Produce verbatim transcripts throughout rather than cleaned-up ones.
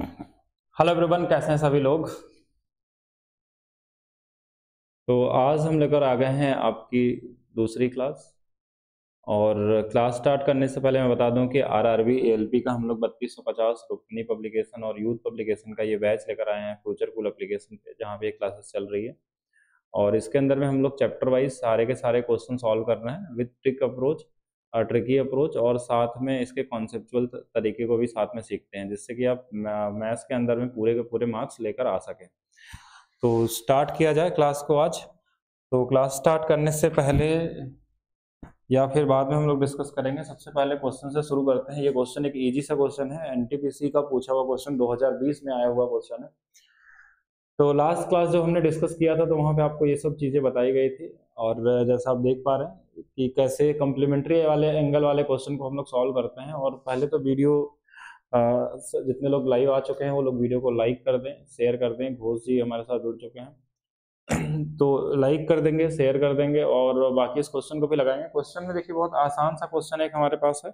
Hello everyone, कैसे हैं सभी लोग। तो आज हम लेकर आ गए हैं आपकी दूसरी क्लास, और क्लास स्टार्ट करने से पहले मैं बता दूं कि आरआरबी एएलपी का हम लोग बत्तीस सौ पचास रुकनी पब्लिकेशन और यूथ पब्लिकेशन का ये बैच लेकर आए हैं फ्यूचर कूल एप्लीकेशन पे, जहाँ पे क्लासेस चल रही है। और इसके अंदर में हम लोग चैप्टर वाइज सारे के सारे क्वेश्चन सॉल्व कर रहे हैं with trick approach, tricky approach, और साथ में इसके कॉन्सेप्चुअल तरीके को भी साथ में सीखते हैं, जिससे कि आप मैथ्स के अंदर में पूरे के पूरे मार्क्स लेकर आ सकें। तो स्टार्ट किया जाए क्लास को आज। तो क्लास स्टार्ट करने से पहले या फिर बाद में हम लोग डिस्कस करेंगे। सबसे पहले क्वेश्चन से शुरू करते हैं। ये क्वेश्चन एक ईजी सा क्वेश्चन है, एनटीपीसी का पूछा हुआ क्वेश्चन, दो हज़ार बीस में आया हुआ क्वेश्चन है। तो लास्ट क्लास जो हमने डिस्कस किया था, तो वहाँ पे आपको ये सब चीज़ें बताई गई थी, और जैसा आप देख पा रहे हैं कि कैसे कम्प्लीमेंट्री वाले एंगल वाले क्वेश्चन को हम लोग सॉल्व करते हैं। और पहले तो वीडियो, जितने लोग लाइव आ चुके हैं वो लोग वीडियो को लाइक कर दें, शेयर कर दें। घोष जी हमारे साथ जुड़ चुके हैं, तो लाइक कर देंगे, शेयर कर देंगे, और बाकी इस क्वेश्चन को भी लगाएंगे। क्वेश्चन में देखिए बहुत आसान सा क्वेश्चन एक हमारे पास है,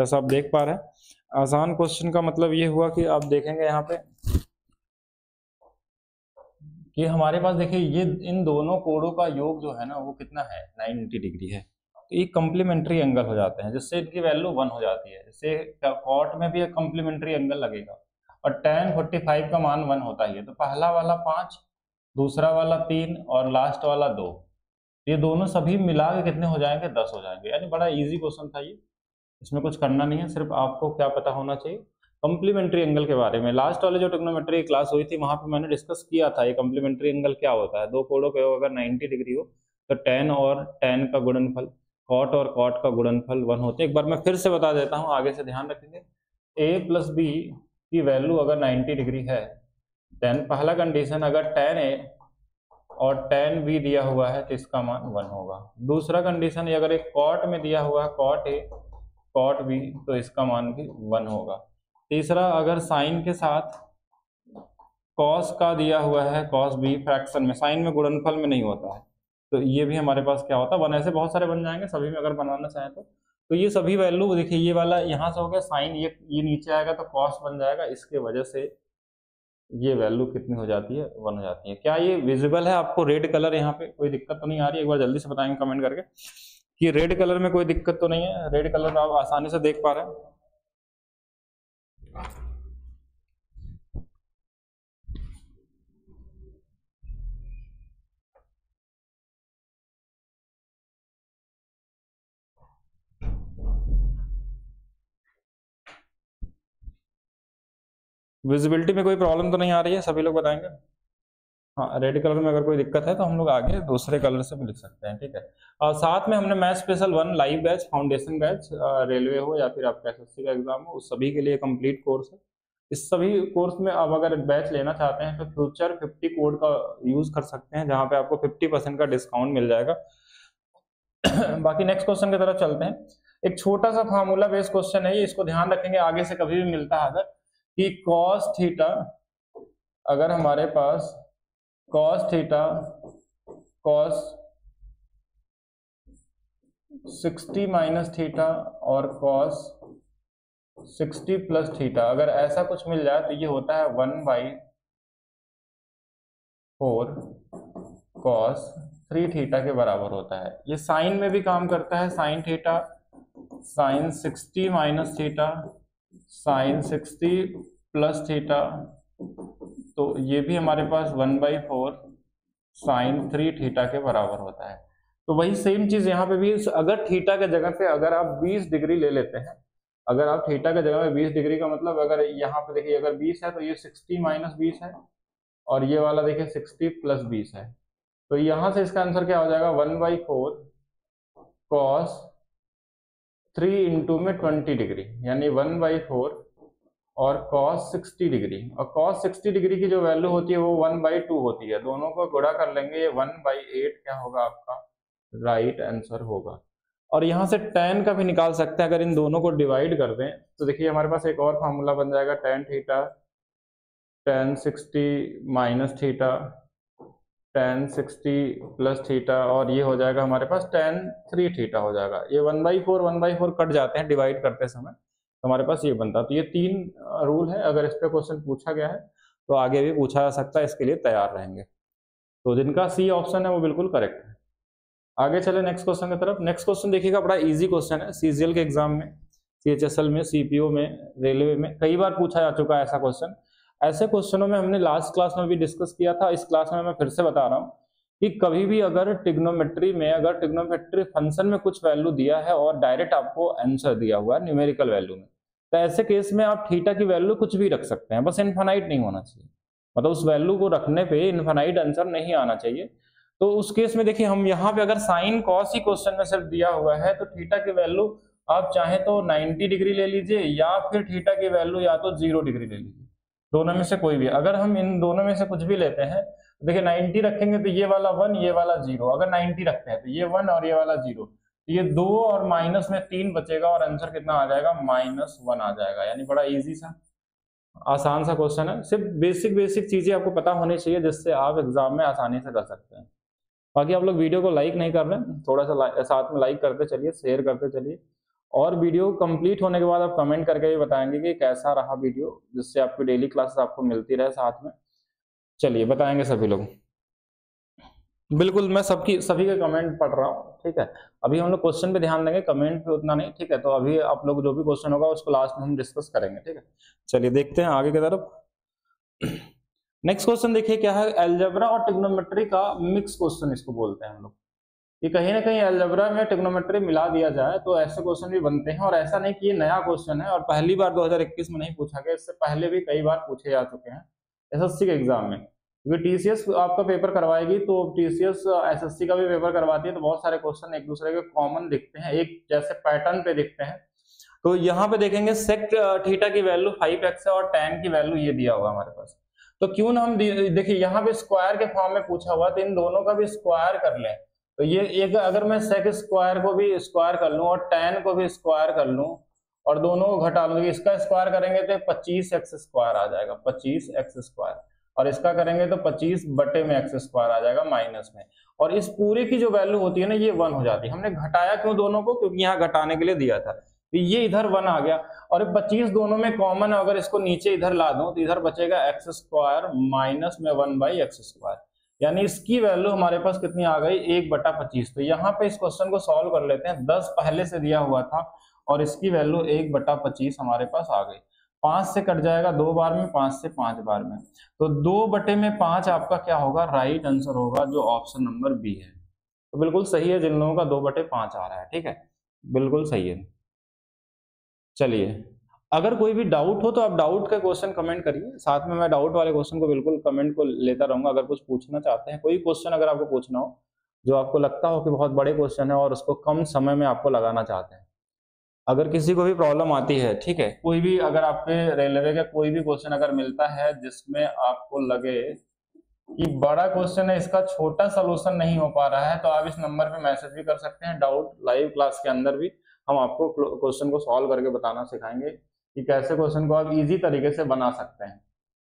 जैसा आप देख पा रहे हैं। आसान क्वेश्चन का मतलब ये हुआ कि आप देखेंगे यहाँ पे कि हमारे पास देखिए ये इन दोनों कोणों का योग जो है ना वो कितना है, नब्बे डिग्री है। तो ये कम्प्लीमेंट्री एंगल हो जाते हैं, जिससे इनकी वैल्यू वन हो जाती है। जैसे कॉट में भी एक कम्प्लीमेंट्री एंगल लगेगा, और टेन फोर्टी फाइव का मान वन होता ही है। तो पहला वाला पाँच, दूसरा वाला तीन, और लास्ट वाला दो, ये दोनों सभी मिला के कितने हो जाएंगे, दस हो जाएंगे। यानी बड़ा ईजी क्वेश्चन था ये, इसमें कुछ करना नहीं है, सिर्फ आपको क्या पता होना चाहिए कम्प्लीमेंट्री एंगल के बारे में। लास्ट वाले जो ट्रिग्नोमेट्री क्लास हुई थी वहाँ पे मैंने डिस्कस किया था ये कम्प्लीमेंट्री एंगल क्या होता है। दो कोणों के अगर नब्बे डिग्री हो तो tan और tan का गुणनफल, cot और cot का गुणनफल वन होते हैं। एक बार मैं फिर से बता देता हूँ, आगे से ध्यान रखेंगे। a प्लस बी की वैल्यू अगर नब्बे डिग्री है, टेन पहला कंडीशन, अगर tan a और tan b दिया हुआ है तो इसका मान वन होगा। दूसरा कंडीशन, अगर एक cot में दिया हुआ है cot a cot b तो इसका मान भी वन होगा। तीसरा, अगर साइन के साथ कॉस का दिया हुआ है कॉस बी, फ्रैक्शन में, साइन में गुणनफल में नहीं होता है, तो ये भी हमारे पास क्या होता है, वन। ऐसे बहुत सारे बन जाएंगे, सभी में अगर बनाना चाहें तो तो ये सभी वैल्यू देखिए, ये वाला यहाँ से हो गया साइन, ये ये नीचे आएगा तो कॉस बन जाएगा, इसके वजह से ये वैल्यू कितनी हो जाती है, वन हो जाती है। क्या ये विजिबल है आपको, रेड कलर यहाँ पे कोई दिक्कत तो नहीं आ रही है? एक बार जल्दी से बताएंगे कमेंट करके कि रेड कलर में कोई दिक्कत तो नहीं है। रेड कलर आप आसानी से देख पा रहे हैं। विजिबिलिटी में कोई प्रॉब्लम तो नहीं आ रही है, सभी लोग बताएंगे। हाँ, रेड कलर में अगर कोई दिक्कत है तो हम लोग आगे दूसरे कलर से भी लिख सकते हैं, ठीक है। और साथ में हमने maths special one live batch, foundation batch, railway हो या फिर आपका एसएससी का एग्जाम हो, उस सभी के लिए कंप्लीट कोर्स है। इस सभी कोर्स में आप अगर बैच लेना चाहते हैं तो फ्यूचर फिफ्टी कोड का यूज़ कर सकते हैं, जहाँ पर आपको फिफ्टी परसेंट का डिस्काउंट मिल जाएगा। बाकी नेक्स्ट क्वेश्चन की तरफ चलते हैं। एक छोटा सा फार्मूला बेस्ड क्वेश्चन है ये, इसको ध्यान रखेंगे, आगे से कभी भी मिलता है अगर कि cos थीटा, अगर हमारे पास cos थीटा cos साठ माइनस थीटा और cos साठ प्लस थीटा, अगर ऐसा कुछ मिल जाए तो ये होता है one by four cos three theta के बराबर होता है। ये साइन में भी काम करता है, साइन थीटा साइन साठ माइनस थीटा साइन साठ प्लस थीटा, तो ये भी हमारे पास one by four sine three theta के बराबर होता है। तो वही सेम चीज़ यहाँ पे भी, अगर थीटा के जगह पे अगर आप बीस डिग्री ले लेते हैं, अगर आप थीटा के जगह पे बीस डिग्री का मतलब, अगर यहाँ पे देखिए अगर बीस है तो ये साठ माइनस बीस है, और ये वाला देखिए साठ प्लस बीस है, तो यहाँ से इसका आंसर क्या हो जाएगा, one by four cos three into में ट्वेंटी डिग्री, यानी वन बाई फोर और cos साठ डिग्री, और cos साठ डिग्री की जो वैल्यू होती है वो वन बाई टू होती है। दोनों को गुणा कर लेंगे, ये वन बाई एट क्या होगा आपका राइट right आंसर होगा। और यहाँ से tan का भी निकाल सकते हैं, अगर इन दोनों को डिवाइड कर दें तो देखिए हमारे पास एक और फार्मूला बन जाएगा, tan थीटा tan साठ माइनस थीटा tan साठ प्लस थीटा, और ये हो जाएगा हमारे पास tan थ्री थीटा हो जाएगा। ये one by four one by four cut जाते हैं डिवाइड करते समय, तो हमारे पास ये बनता है। तो ये तीन रूल है, अगर इस पर क्वेश्चन पूछा गया है तो आगे भी पूछा जा सकता है, इसके लिए तैयार रहेंगे। तो जिनका सी ऑप्शन है वो बिल्कुल करेक्ट है। आगे चले नेक्स्ट क्वेश्चन की तरफ। नेक्स्ट क्वेश्चन देखिएगा, बड़ा इजी क्वेश्चन है। सीजीएल के एग्जाम में, सीएचएसएल में, सीपीओ में, रेलवे में कई बार पूछा जा चुका है ऐसा क्वेश्चन। ऐसे क्वेश्चनों में हमने लास्ट क्लास में भी डिस्कस किया था, इस क्लास में मैं फिर से बता रहा हूँ कि कभी भी अगर ट्रिग्नोमेट्री में, अगर ट्रिग्नोमेट्री फंक्शन में कुछ वैल्यू दिया है और डायरेक्ट आपको आंसर दिया हुआ है न्यूमेरिकल वैल्यू में, तो ऐसे केस में आप थीटा की वैल्यू कुछ भी रख सकते हैं, बस इनफाइनाइट नहीं होना चाहिए। मतलब उस वैल्यू को रखने पे इनफाइनाइट आंसर नहीं आना चाहिए। तो उस केस में देखिए, हम यहाँ पे अगर साइन कॉस ही क्वेश्चन में सिर्फ दिया हुआ है तो थीटा की वैल्यू आप चाहे तो नाइन्टी डिग्री ले लीजिए या फिर थीटा की वैल्यू या तो जीरो डिग्री ले लीजिए, दोनों में से कोई भी। अगर हम इन दोनों में से कुछ भी लेते हैं, देखिए नाइन्टी रखेंगे तो ये वाला वन, ये वाला जीरो, अगर नाइन्टी रखते हैं तो ये वन और ये वाला जीरो, ये दो और माइनस में तीन बचेगा और आंसर कितना आ जाएगा, माइनस वन आ जाएगा। यानी बड़ा इजी सा, आसान सा क्वेश्चन है। सिर्फ बेसिक बेसिक चीजें आपको पता होनी चाहिए जिससे आप एग्जाम में आसानी से कर सकते हैं। बाकी आप लोग वीडियो को लाइक नहीं कर रहे, थोड़ा सा साथ में लाइक करते चलिए, शेयर करते चलिए, और वीडियो कंप्लीट होने के बाद आप कमेंट करके भी बताएंगे कि कैसा रहा वीडियो, जिससे आपकी डेली क्लासेस आपको मिलती रहे साथ में। चलिए बताएंगे सभी लोग, बिल्कुल मैं सबकी सभी के कमेंट पढ़ रहा हूँ, ठीक है। अभी हम लोग क्वेश्चन पे ध्यान देंगे, कमेंट पे उतना नहीं, ठीक है। तो अभी आप लोग जो भी क्वेश्चन होगा उसको लास्ट में हम डिस्कस करेंगे, ठीक है। चलिए देखते हैं आगे की तरफ। नेक्स्ट क्वेश्चन देखिए क्या है, अलजेब्रा और ट्रिग्नोमेट्री का मिक्स क्वेश्चन इसको बोलते हैं हम लोग। ये कहीं ना कहीं अलजेब्रा में ट्रिग्नोमेट्री मिला दिया जाए तो ऐसे क्वेश्चन भी बनते हैं, और ऐसा नहीं कि ये नया क्वेश्चन है और पहली बार दो हज़ार इक्कीस में नहीं पूछा गया, इससे पहले भी कई बार पूछे जा चुके हैं एसएससी के एग्जाम में। क्योंकि टीसीएस आपका पेपर करवाएगी तो टीसीएस एसएससी का भी पेपर करवाती है, तो बहुत सारे क्वेश्चन एक दूसरे के कॉमन दिखते हैं, एक जैसे पैटर्न पे दिखते हैं। तो यहाँ पे देखेंगे सेक्ट थीटा की वैल्यू फाइव एक्स है और टैन की वैल्यू ये दिया हुआ हमारे पास, तो क्यों ना हम देखिए यहाँ पे स्क्वायर के फॉर्म में पूछा हुआ, तो इन दोनों का भी स्क्वायर कर लें। तो ये एक, अगर मैं सेक स्क्वायर को भी स्क्वायर कर लूँ और टैन को भी स्क्वायर कर लूँ और दोनों को घटा लूँ, इसका स्क्वायर करेंगे तो पच्चीस एक्स स्क्वायर आ जाएगा, पच्चीस एक्स स्क्वायर, और इसका करेंगे तो पच्चीस बटे में एक्स स्क्वायर आ जाएगा माइनस में, और इस पूरे की जो वैल्यू होती है ना ये वन हो जाती है। हमने घटाया क्यों दोनों को, क्योंकि यहाँ घटाने के लिए दिया था, तो ये इधर वन आ गया और पच्चीस दोनों में कॉमन है, अगर इसको नीचे इधर ला दूं तो इधर बचेगा एक्स स्क्वायर माइनस में वन बाई एक्स स्क्वायर, यानी इसकी वैल्यू हमारे पास कितनी आ गई, एक बटा पच्चीस। तो यहाँ पे इस क्वेश्चन को सॉल्व कर लेते हैं, दस पहले से दिया हुआ था और इसकी वैल्यू एक बटा पच्चीस हमारे पास आ गई। पांच से कट जाएगा दो बार में, पांच से पांच बार में, तो दो बटे में पांच आपका क्या होगा, राइट आंसर होगा जो ऑप्शन नंबर बी है। तो बिल्कुल सही है जिन लोगों का दो बटे पांच आ रहा है, ठीक है, बिल्कुल सही है। चलिए अगर कोई भी डाउट हो तो आप डाउट का क्वेश्चन कमेंट करिए, साथ में मैं डाउट वाले क्वेश्चन को बिल्कुल कमेंट को लेता रहूंगा। अगर कुछ पूछना चाहते हैं, कोई क्वेश्चन अगर आपको पूछना हो जो आपको लगता हो कि बहुत बड़े क्वेश्चन है और उसको कम समय में आपको लगाना चाहते हैं, अगर किसी को भी प्रॉब्लम आती है, ठीक है, कोई भी अगर आपके रेलवे का कोई भी क्वेश्चन अगर मिलता है जिसमें आपको लगे कि बड़ा क्वेश्चन है, इसका छोटा सोल्यूशन नहीं हो पा रहा है, तो आप इस नंबर पर मैसेज भी कर सकते हैं। डाउट लाइव क्लास के अंदर भी हम आपको क्वेश्चन को सॉल्व करके बताना सिखाएंगे कि कैसे क्वेश्चन को आप इजी तरीके से बना सकते हैं,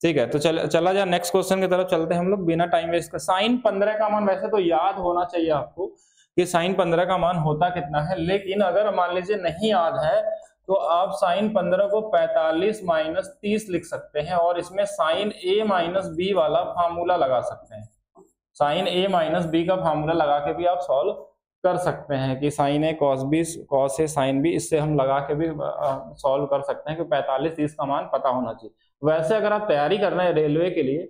ठीक है। तो चल चला जाए नेक्स्ट क्वेश्चन की तरफ, चलते हैं हम लोग बिना टाइम वेस्ट कर। साइन पंद्रह का मान वैसे तो याद होना चाहिए आपको कि साइन पंद्रह का मान होता कितना है, लेकिन अगर मान लीजिए नहीं याद है तो आप साइन पंद्रह को पैंतालीस माइनस तीस लिख सकते हैं और इसमें साइन ए माइनस बी वाला फार्मूला लगा सकते हैं। साइन ए माइनस बी का फार्मूला लगा के भी आप सॉल्व कर सकते हैं कि sine A cos B, cos A sine B, इससे हम लगा के भी सॉल्व कर सकते हैं कि पैंतालीस तीस का मान पता होना चाहिए। वैसे अगर आप तैयारी कर रहे हैं रेलवे के लिए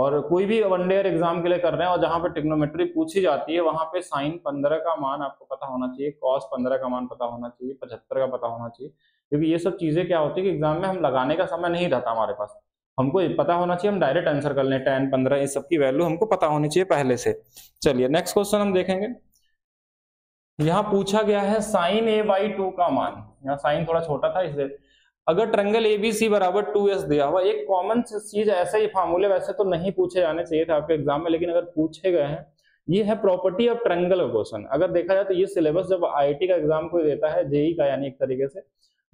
और कोई भी वन डे एग्जाम के लिए कर रहे हैं और जहां पे ट्रिग्नोमेट्री पूछी जाती है, वहां पे साइन पंद्रह का मान आपको पता होना चाहिए, कॉस पंद्रह का मान पता होना चाहिए, पचहत्तर का पता होना चाहिए, क्योंकि ये सब चीजें क्या होती है कि एग्जाम में हम लगाने का समय नहीं रहता हमारे पास, हमको पता होना चाहिए, हम डायरेक्ट आंसर कर लें। टेन पंद्रह ये सबकी वैल्यू हमको पता होनी चाहिए पहले से। चलिए नेक्स्ट क्वेश्चन हम देखेंगे। यहाँ पूछा गया है साइन ए बाई टू का मान, यहाँ साइन थोड़ा छोटा था इसलिए, अगर ट्रंगल ए बी सी बराबर टू एस दिया हुआ, एक कॉमन चीज, ऐसे ही फार्मूले वैसे तो नहीं पूछे जाने चाहिए थे आपके एग्जाम में, लेकिन अगर पूछे गए हैं, ये है प्रॉपर्टी ऑफ ट्रंगल का क्वेश्चन। अगर देखा जाए तो ये सिलेबस जब आई आई टी का एग्जाम कोई देता है, जेई का यानी एक तरीके से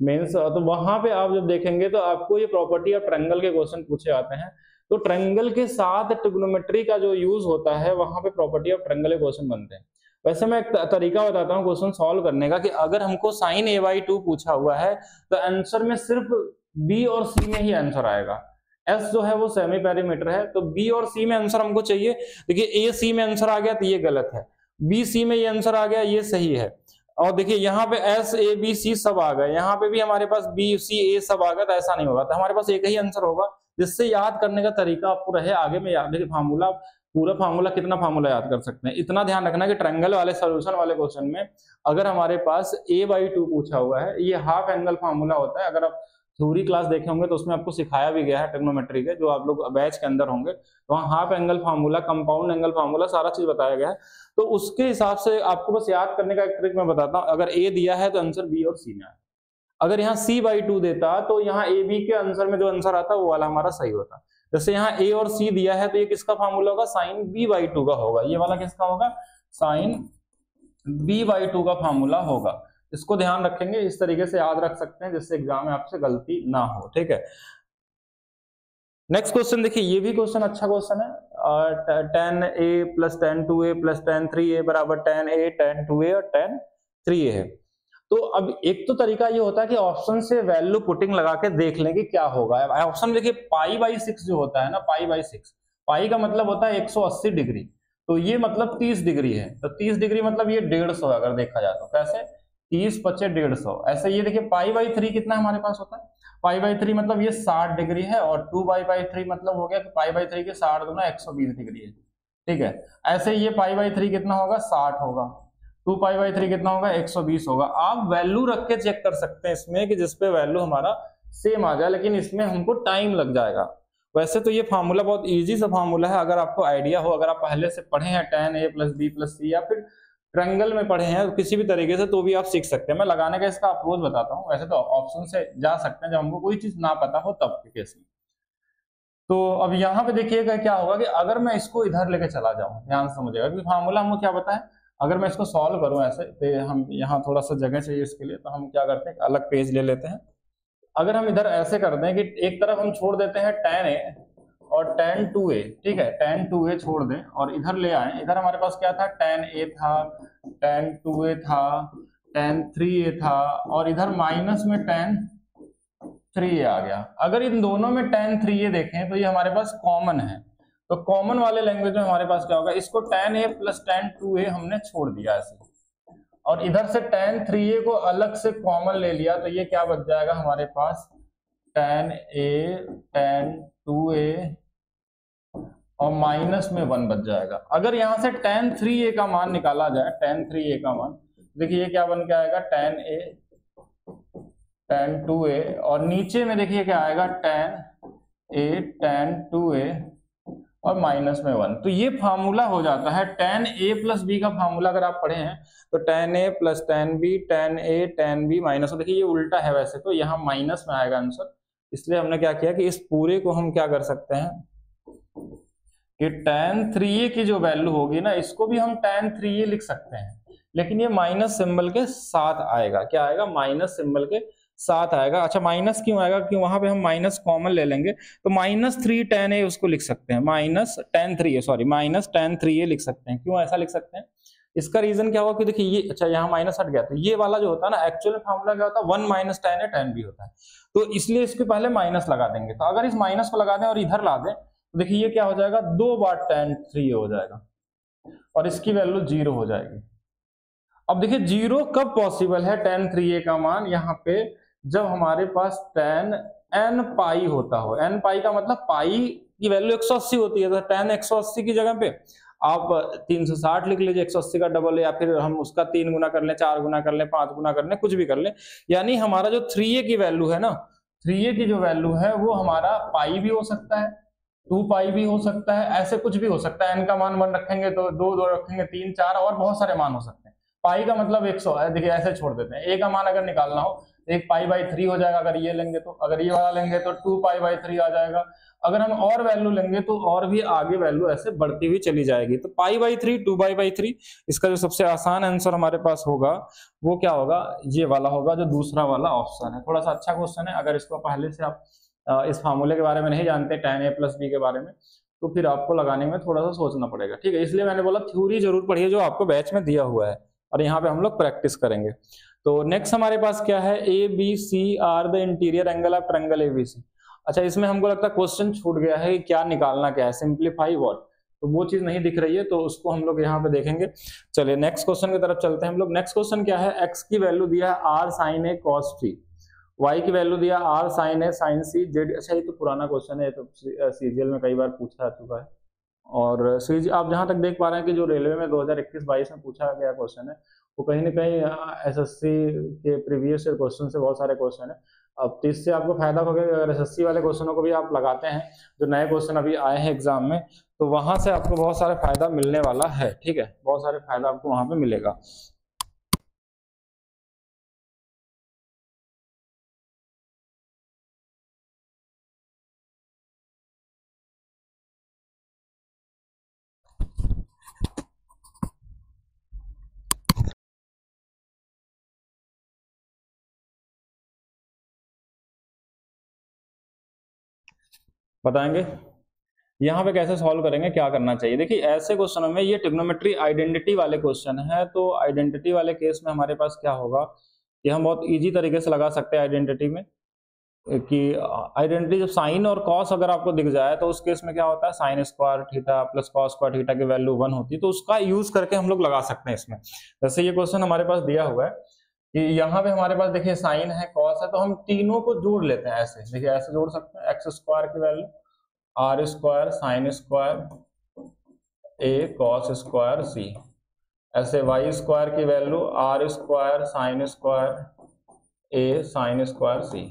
मेन्स, तो वहां पे आप जब देखेंगे तो आपको ये प्रॉपर्टी ऑफ ट्रंगल के क्वेश्चन पूछे जाते हैं। तो ट्रंगल के साथ ट्रिग्नोमेट्री का जो यूज होता है वहां पे प्रॉपर्टी ऑफ ट्रंगल के क्वेश्चन बनते हैं। वैसे मैं एक तरीका बताता हूँ क्वेश्चन सॉल्व करने का कि अगर हमको साइन ए बाई टू पूछा हुआ है तो आंसर में सिर्फ बी और सी में ही आंसर आएगा। एस जो है वो सेमी पेरीमीटर है, तो बी और सी में आंसर हमको चाहिए। देखिए ए सी में आंसर आ गया तो ये गलत है, बी सी में ये आंसर आ गया ये सही है, और देखिए यहाँ पे एस ए बी सी सब आ गए, यहाँ पे भी हमारे पास बी सी ए सब आ गया, तो ऐसा नहीं होगा। तो हमारे पास एक ही आंसर होगा, जिससे याद करने का तरीका आपको रहे आगे में याद। देखिए फार्मूला, पूरा फार्मूला कितना फार्मूला याद कर सकते हैं, इतना ध्यान रखना कि ट्रायंगल वाले सोल्यूशन वाले क्वेश्चन में अगर हमारे पास ए बाई टू पूछा हुआ है, ये हाफ एंगल फार्मूला होता है। अगर आप थ्योरी क्लास देखे होंगे तो उसमें आपको सिखाया भी गया है ट्रिग्नोमेट्री के, जो आप लोग बैच के अंदर होंगे तो वहाँ half angle formula, compound angle formula, सारा चीज बताया गया है। तो उसके हिसाब से आपको बस याद करने का एक ट्रिक मैं बताता हूँ। अगर ए दिया है तो आंसर बी और सी में आया, अगर यहाँ सी बाई टू देता तो यहाँ ए बी के आंसर में जो आंसर आता वो वाला हमारा सही होता। जैसे यहाँ ए और सी दिया है तो ये किसका फार्मूला होगा, साइन बी बाई टू का होगा, ये वाला किसका होगा, साइन बी बाई टू का फार्मूला होगा। इसको ध्यान रखेंगे, इस तरीके से याद रख सकते हैं जिससे एग्जाम में आपसे गलती ना हो, ठीक है। नेक्स्ट क्वेश्चन देखिए, ये भी क्वेश्चन अच्छा क्वेश्चन है। Tan A plus tan two A plus tan three A बराबर tan A, tan two A और टेन थ्री ए है। तो अब एक तो तरीका ये होता है कि ऑप्शन से वैल्यू पुटिंग लगा के देख लेंगे क्या होगा। ऑप्शन देखिए पाई बाई सिक्स जो होता है ना, पाई बाई सिक्स, पाई का मतलब होता है एक सौ अस्सी डिग्री, तो ये मतलब तीस डिग्री है, तो तीस डिग्री मतलब ये डेढ़ सौ अगर देखा जाए तो, कैसे तीस पच्चीस डेढ़ सौ ऐसे। ये देखिए पाई बाई थ्री कितना हमारे पास होता है, पाई बाई थ्री मतलब ये साठ डिग्री है, और टू बाई बाई थ्री मतलब हो गया कि पाई बाई थ्री के साठ दुना एक सौ बीस डिग्री है, ठीक है। ऐसे ये पाई बाई थ्री कितना होगा, साठ होगा, टू पाई बाई थ्री कितना होगा, एक सौ बीस होगा। आप वैल्यू रख के चेक कर सकते हैं इसमें कि जिसपे वैल्यू हमारा सेम आ जाए, लेकिन इसमें हमको टाइम लग जाएगा। वैसे तो ये फार्मूला बहुत ईजी सा फार्मूला है, अगर आपको आइडिया हो, अगर आप पहले से पढ़े हैं tan A plus B plus C, या फिर ट्रायंगल में पढ़े हैं किसी भी तरीके से, तो भी आप सीख सकते हैं। मैं लगाने का इसका अप्रोच बताता हूं। वैसे तो ऑप्शन से जा सकते हैं जब हमको कोई चीज ना पता हो तब के केस में। तो अब यहाँ पे देखिएगा क्या होगा कि अगर मैं इसको इधर लेके चला जाऊं, ध्यान से समझिएगा क्योंकि फार्मूला हमको क्या पता है। अगर मैं इसको सॉल्व करूं ऐसे, हम यहाँ थोड़ा सा जगह चाहिए इसके लिए, तो हम क्या करते हैं अलग पेज ले लेते हैं। अगर हम इधर ऐसे करते हैं कि एक तरफ हम छोड़ देते हैं टेन ए और टेन टू ए, ठीक है, टेन टू ए छोड़ दें और इधर ले आए। इधर हमारे पास क्या था, टेन ए था, टेन टू ए था, टेन थ्री ए था, और इधर माइनस में टेन थ्री ए आ गया। अगर इन दोनों में टेन थ्री ए देखें तो ये हमारे पास कॉमन है, तो कॉमन वाले लैंग्वेज में हमारे पास क्या होगा, इसको tan A plus tan two A हमने छोड़ दिया ऐसे, और इधर से टेन थ्री ए को अलग से कॉमन ले लिया, तो ये क्या बच जाएगा हमारे पास, tan A tan two A और माइनस में वन बच जाएगा। अगर यहाँ से टेन थ्री ए का मान निकाला जाए, टेन थ्री ए का मान देखिए क्या बन के आएगा, tan A tan two A, और नीचे में देखिए क्या आएगा, tan A tan two A और माइनस में वन। तो ये फार्मूला हो जाता है टेन ए प्लस बी का फार्मूला, अगर आप पढ़े हैं तो tan A plus tan B tan A tan B minus, देखिए ये उल्टा है वैसे तो, यहाँ माइनस में आएगा आंसर। इसलिए हमने क्या किया कि इस पूरे को हम क्या कर सकते हैं कि टेन थ्री ए की जो वैल्यू होगी ना, इसको भी हम टेन थ्री ए लिख सकते हैं, लेकिन ये माइनस सिंबल के साथ आएगा। क्या आएगा, माइनस सिंबल के साथ आएगा। अच्छा माइनस क्यों आएगा, क्योंकि वहां पे हम माइनस कॉमन ले लेंगे, तो माइनस थ्री टेन ए उसको लिख सकते हैं, minus tan three A sorry minus tan three A लिख सकते हैं। क्यों ऐसा लिख सकते हैं, इसका रीजन क्या होगा कि देखिए ये, अच्छा यहाँ माइनस हट गया, तो ये वाला जो होता है ना एक्चुअल फार्मूला क्या होता है, one minus tan A tan B होता है, तो इसलिए इसके पहले माइनस लगा देंगे। तो अगर इस माइनस को लगा दें और इधर ला दें तो देखिए ये क्या हो जाएगा, दो बार टेन थ्री ए हो जाएगा और इसकी वैल्यू जीरो हो जाएगी। अब देखिए जीरो कब पॉसिबल है टेन थ्री ए का मान, यहाँ पे जब हमारे पास टेन एन पाई होता हो, एन पाई का मतलब पाई की वैल्यू एक सौ अस्सी होती है, तो टेन एक सौ अस्सी की जगह पे आप तीन सौ साठ लिख लीजिए, एक सौ अस्सी का डबल, या फिर हम उसका तीन गुना कर लें, चार गुना कर लें, पांच गुना कर लें, कुछ भी कर लें। यानी हमारा जो थ्री ए की वैल्यू है ना, थ्री ए की जो वैल्यू है वो हमारा पाई भी हो सकता है, टू पाई भी हो सकता है, ऐसे कुछ भी हो सकता है। एन का मान वन रखेंगे तो दो, दो रखेंगे तीन, चार, और बहुत सारे मान हो सकते हैं। पाई का मतलब एक सौ है, देखिए ऐसे छोड़ देते हैं। ए का मान अगर निकालना हो, एक पाई बाई थ्री हो जाएगा अगर ये लेंगे तो, अगर ये वाला लेंगे तो टू पाई बाई थ्री आ जाएगा। अगर हम और वैल्यू लेंगे तो और भी आगे वैल्यू ऐसे बढ़ती हुई चली जाएगी। तो pi by three, two pi by three, इसका जो सबसे आसान आंसर हमारे पास होगा वो क्या होगा, ये वाला होगा जो दूसरा वाला ऑप्शन है। थोड़ा सा अच्छा क्वेश्चन है, अगर इसको पहले से आप इस फार्मूले के बारे में नहीं जानते टेन ए प्लस बी के बारे में, तो फिर आपको लगाने में थोड़ा सा सोचना पड़ेगा, ठीक है। इसलिए मैंने बोला थ्योरी जरूर पढ़िए जो आपको बैच में दिया हुआ है, और यहाँ पे हम लोग प्रैक्टिस करेंगे। तो नेक्स्ट हमारे पास क्या है, A B C are the interior angle of triangle ABC. अच्छा, इसमें हमको लगता है क्वेश्चन छूट गया है, क्या निकालना क्या है, सिंप्लीफाई व्हाट, तो वो चीज नहीं दिख रही है, तो उसको हम लोग यहाँ पे देखेंगे। चलिए नेक्स्ट क्वेश्चन की तरफ चलते हैं हम लोग। नेक्स्ट क्वेश्चन क्या है, एक्स की वैल्यू दिया है are sine A cos C, Y की वैल्यू दिया are sine A sine C, Z. अच्छा, ये तो पुराना क्वेश्चन है, तो सीजीएल में कई बार पूछा जा चुका है, और सीजी आप जहाँ तक देख पा रहे हैं कि जो रेलवे में दो हज़ार इक्कीस बाईस में पूछा गया क्वेश्चन है, वो कहीं ना कहीं एसएससी के प्रीवियस ईयर क्वेश्चन से बहुत सारे क्वेश्चन है। अब तो इससे आपको फायदा होगा कि अगर एसएससी वाले क्वेश्चनों को भी आप लगाते हैं, जो नए क्वेश्चन अभी आए हैं एग्जाम में, तो वहां से आपको बहुत सारे फायदा मिलने वाला है। ठीक है, बहुत सारे फायदा आपको वहां पे मिलेगा। बताएंगे यहाँ पे कैसे सॉल्व करेंगे, क्या करना चाहिए। देखिए ऐसे क्वेश्चनों में, ये ट्रिग्नोमेट्री आइडेंटिटी वाले क्वेश्चन है, तो आइडेंटिटी वाले केस में हमारे पास क्या होगा कि हम बहुत इजी तरीके से लगा सकते हैं आइडेंटिटी में, कि आइडेंटिटी जब साइन और कॉस अगर आपको दिख जाए, तो उस केस में क्या होता है, sine square theta plus cos square theta की वैल्यू वन होती है, तो उसका यूज करके हम लोग लगा सकते हैं इसमें। जैसे ये क्वेश्चन हमारे पास दिया हुआ है कि यहाँ पे हमारे पास देखिए साइन है कॉस है, तो हम तीनों को जोड़ लेते हैं ऐसे। देखिए ऐसे जोड़ सकते हैं, एक्स स्क्वायर की value are square sine square A cos square C, ऐसे वाई स्क्वायर की value are square sine square A sine square C,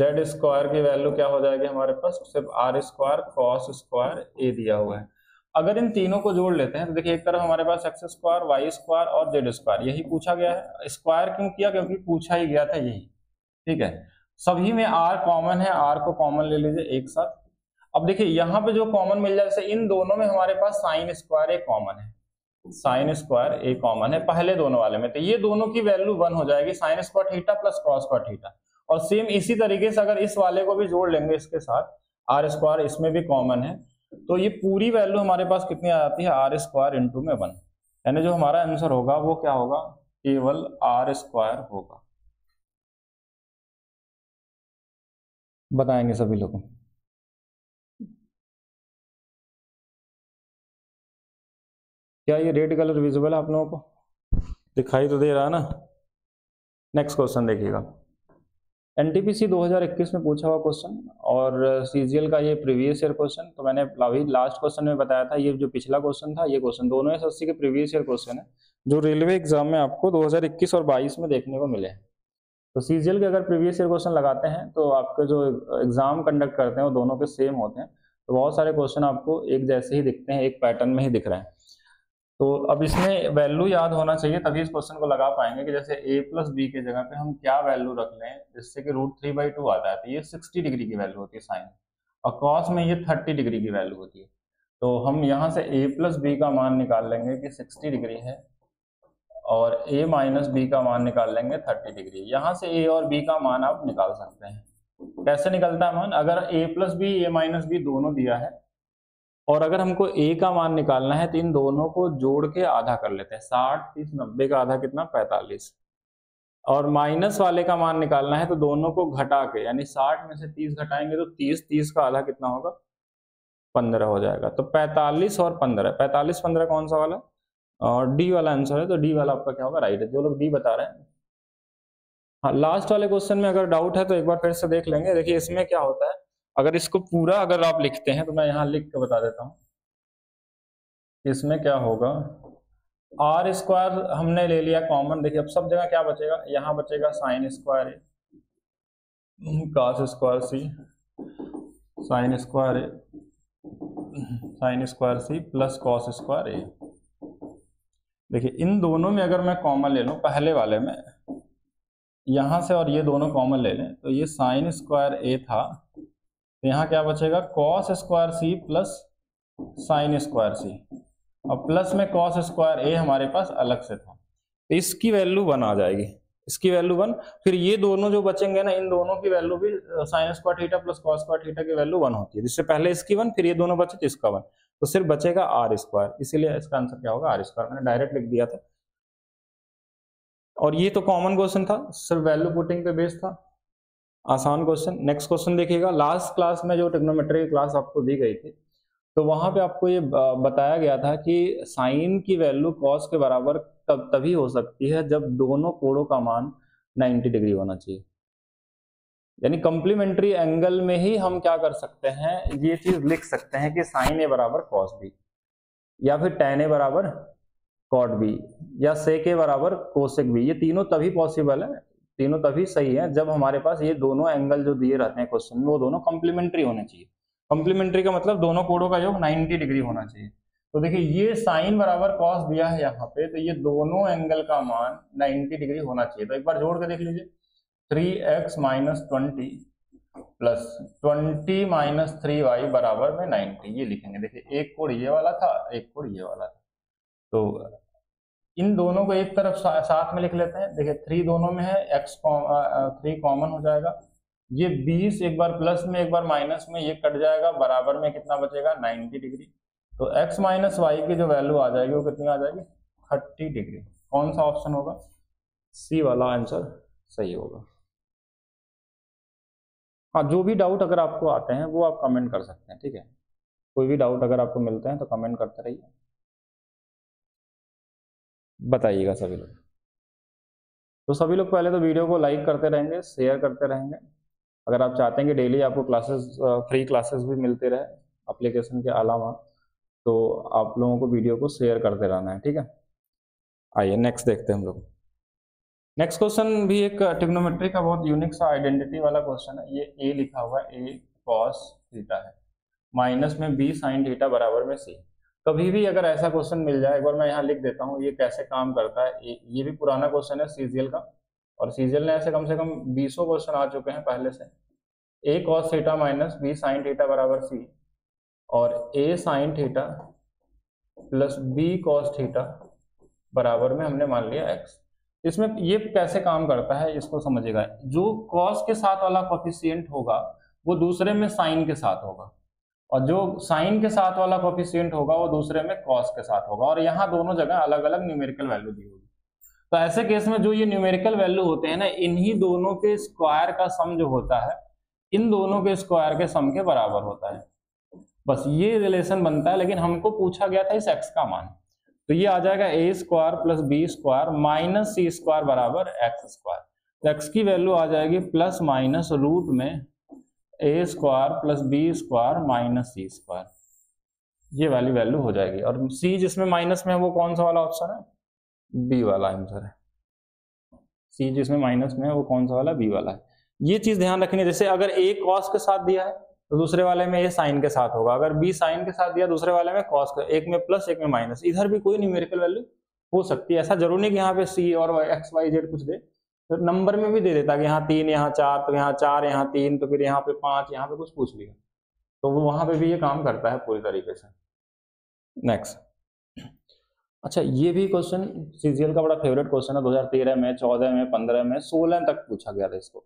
Z square की वैल्यू क्या हो जाएगी हमारे पास, सिर्फ are square cos square A दिया हुआ है। अगर इन तीनों को जोड़ लेते हैं तो देखिए एक तरफ हमारे पास एक्स स्क्वायर वाई स्क्वायर और जेड स्क्वायर, यही पूछा गया है। स्क्वायर क्यों किया, क्योंकि पूछा ही गया था यही। ठीक है, सभी में आर कॉमन है, आर को कॉमन ले लीजिए एक साथ। अब देखिए यहाँ पे जो कॉमन मिल जाए, इन दोनों में हमारे पास साइन स्क्वायर ए कॉमन है, साइन स्क्वायर ए कॉमन है पहले दोनों वाले में, तो ये दोनों की वैल्यू वन हो जाएगी, sine square theta plus cos square theta. और सेम इसी तरीके से अगर इस वाले को भी जोड़ लेंगे इसके साथ, आर स्क्वायर इसमें भी कॉमन है, तो ये पूरी वैल्यू हमारे पास कितनी आ जाती है, आर स्क्वायर इंटू में वन, यानी जो हमारा आंसर होगा वो क्या होगा, केवल आर स्क्वायर होगा। बताएंगे सभी लोगों, क्या ये रेड कलर विजिबल है आप लोगों को, दिखाई तो दे रहा है ना। नेक्स्ट क्वेश्चन देखिएगा, एनटीपीसी दो हज़ार इक्कीस में पूछा हुआ क्वेश्चन, और सीजीएल का ये प्रीवियस ईयर क्वेश्चन। तो मैंने अभी लास्ट क्वेश्चन में बताया था, ये जो पिछला क्वेश्चन था, ये क्वेश्चन दोनों एसएससी के प्रीवियस ईयर क्वेश्चन है, जो रेलवे एग्जाम में आपको दो हज़ार इक्कीस और बाईस में देखने को मिले। तो सीजीएल के अगर प्रीवियस ईयर क्वेश्चन लगाते हैं, तो आपके जो एग्जाम कंडक्ट करते हैं वो दोनों के सेम होते हैं, तो बहुत सारे क्वेश्चन आपको एक जैसे ही दिखते हैं, एक पैटर्न में ही दिख रहे हैं। तो अब इसमें वैल्यू याद होना चाहिए, तभी इस क्वेश्चन को लगा पाएंगे, कि जैसे a प्लस बी की जगह पे हम क्या वैल्यू रख लें जिससे कि रूट थ्री बाई टू आता है, तो ये सिक्सटी डिग्री की वैल्यू होती है साइन, और कॉस में ये थर्टी डिग्री की वैल्यू होती है। तो हम यहाँ से a प्लस बी का मान निकाल लेंगे कि सिक्सटी डिग्री है, और a माइनस बी का मान निकाल लेंगे थर्टी डिग्री। यहाँ से a और b का मान आप निकाल सकते हैं। कैसे निकलता है मान, अगर a plus B A minus B दोनों दिया है, और अगर हमको a का मान निकालना है तो इन दोनों को जोड़ के आधा कर लेते हैं, साठ तीस नब्बे का आधा कितना, पैंतालीस। और माइनस वाले का मान निकालना है तो दोनों को घटा के, यानी साठ में से तीस घटाएंगे तो तीस, तीस का आधा कितना होगा, पंद्रह हो जाएगा। तो पैंतालीस और पंद्रह, पैंतालीस पंद्रह कौन सा वाला, और डी वाला आंसर है, तो डी वाला आपका क्या होगा, राइट है, जो लोग डी बता रहे हैं। हाँ, लास्ट वाले क्वेश्चन में अगर डाउट है तो एक बार फिर से देख लेंगे। देखिए इसमें क्या होता है, अगर इसको पूरा अगर आप लिखते हैं, तो मैं यहाँ लिख के बता देता हूँ, इसमें क्या होगा, आर स्क्वायर हमने ले लिया कॉमन। देखिए अब सब जगह क्या बचेगा, यहाँ बचेगा sine square A cos square C sine square A sine square C plus cos square A. देखिए इन दोनों में अगर मैं कॉमन ले लूँ, पहले वाले में यहाँ से और ये दोनों कॉमन ले लें, तो ये साइन स्क्वायर ए था, तो यहाँ क्या बचेगा, cos square C plus sine square C, और प्लस में कॉस स्क्वायर ए हमारे पास अलग से था, तो इसकी वैल्यू वन आ जाएगी, इसकी वैल्यू वन। फिर ये दोनों जो बचेंगे ना, इन दोनों की वैल्यू भी sine square theta plus cos square theta की वैल्यू वन होती है, जिससे पहले इसकी वन, फिर ये दोनों बचे तो इसका वन, तो सिर्फ बचेगा आर स्क्वायर, इसीलिए इसका आंसर क्या होगा, आर स्क्वायर। मैंने डायरेक्ट लिख दिया था। और ये तो कॉमन क्वेश्चन था सिर्फ वैल्यू पुटिंग पे बेस्ड था, आसान क्वेश्चन। नेक्स्ट क्वेश्चन देखिएगा, लास्ट क्लास में जो ट्रिग्नोमेट्री की क्लास आपको दी गई थी तो वहां पे आपको ये बताया गया था कि साइन की वैल्यू कॉस के बराबर तब तभी हो सकती है जब दोनों कोणों का मान नब्बे डिग्री होना चाहिए, यानी कॉम्प्लीमेंट्री एंगल में ही हम क्या कर सकते हैं, ये चीज लिख सकते हैं कि साइन ए बराबर कॉस बी, या फिर टेन ए बराबर कॉट बी, या सेक ए बराबर कोसेक बी। ये तीनों तभी पॉसिबल है, तीनों तभी सही है जब हमारे पास ये दोनों एंगल जो दिए रहते हैं क्वेश्चन में वो दोनों कॉम्प्लीमेंट्री होने चाहिए। कॉम्प्लीमेंट्री का मतलब दोनों कोणों का योग नब्बे डिग्री होना चाहिए। तो देखिए ये साइन बराबर कॉस दिया है यहाँ पे, तो ये दोनों एंगल का मान नब्बे डिग्री होना चाहिए। तो एक बार जोड़ के देख लीजिए, three X minus twenty plus twenty minus three Y बराबर में नाइन्टी, ये लिखेंगे। देखिए एक कोण ये वाला था, एक कोण ये वाला था, तो इन दोनों को एक तरफ सा, साथ में लिख लेते हैं। देखिए थ्री दोनों में है, एक्स थ्री कॉमन हो जाएगा, ये बीस एक बार प्लस में एक बार माइनस में ये कट जाएगा, बराबर में कितना बचेगा नब्बे डिग्री। तो x माइनस वाई की जो वैल्यू आ जाएगी वो कितनी आ जाएगी तीस डिग्री। कौन सा ऑप्शन होगा, सी वाला आंसर सही होगा। हाँ, जो भी डाउट अगर आपको आते हैं वो आप कमेंट कर सकते हैं, ठीक है, कोई भी डाउट अगर आपको मिलते हैं तो कमेंट करते रहिए, बताइएगा सभी लोग। तो सभी लोग पहले तो वीडियो को लाइक करते रहेंगे, शेयर करते रहेंगे। अगर आप चाहते हैं कि डेली आपको क्लासेस, फ्री क्लासेस भी मिलते रहे एप्लीकेशन के अलावा, तो आप लोगों को वीडियो को शेयर करते रहना है, ठीक है। आइए नेक्स्ट देखते हैं हम लोग। नेक्स्ट क्वेश्चन भी एक ट्रिग्नोमेट्री का बहुत यूनिक सा आइडेंटिटी वाला क्वेश्चन है। ये ए लिखा हुआ है, ए कॉस थीटा है, माइनस में बी साइन थीटा बराबर में सी। कभी भी अगर ऐसा क्वेश्चन मिल जाए, एक बार मैं यहाँ लिख देता हूँ ये कैसे काम करता है। ये भी पुराना क्वेश्चन है सीजीएल का, और सीजीएल ने ऐसे कम से कम बीसों क्वेश्चन आ चुके हैं पहले से। A cos theta minus B sine theta बराबर सी, और A sine theta plus B cos theta बराबर में हमने मान लिया एक्स। इसमें ये कैसे काम करता है इसको समझिएगा। जो कॉस के साथ वाला कोफिशिएंट होगा वो दूसरे में साइन के साथ होगा, और जो साइन के साथ वाला कोफिशिएंट होगा वो दूसरे में कॉस के साथ होगा, और यहाँ दोनों जगह अलग अलग न्यूमेरिकल वैल्यू दी होगी। तो ऐसे केस में जो ये न्यूमेरिकल वैल्यू होते हैं ना, इन्हीं दोनों के स्क्वायर का सम जो होता है इन दोनों के स्क्वायर के सम के बराबर होता है, बस ये रिलेशन बनता है। लेकिन हमको पूछा गया था इस एक्स का मान, तो ये आ जाएगा A square plus B square minus C square बराबर एक्स स्क्वायर। तो एक्स की वैल्यू आ जाएगी प्लस माइनस रूट में A square plus B square minus C square, ये वाली वैल्यू हो जाएगी। और सी जिसमें माइनस में है वो कौन सा वाला ऑप्शन है, बी वाला आंसर है। सी जिसमें माइनस में है वो कौन सा वाला, बी वाला है। ये चीज ध्यान रखनी है, जैसे अगर ए कॉस के साथ दिया है तो दूसरे वाले में ए साइन के साथ होगा, अगर बी साइन के साथ दिया दूसरे वाले में कॉस का, एक में प्लस एक में माइनस। इधर भी कोई न्यूमेरिकल वैल्यू हो सकती है, ऐसा जरूर नहीं कि यहाँ पे सी और एक्स वाई जेड कुछ दे, तो नंबर में भी दे देता कि यहाँ तीन यहाँ चार, तो यहाँ चार यहाँ तीन, तो फिर यहाँ पे पाँच, यहाँ पे कुछ पूछ लिया, तो वो वहाँ पे भी ये काम करता है पूरी तरीके से। नेक्स्ट, अच्छा ये भी क्वेश्चन सीजीएल का बड़ा फेवरेट क्वेश्चन है, दो हज़ार तेरह में, चौदह में, पंद्रह में, सोलह तक पूछा गया था इसको,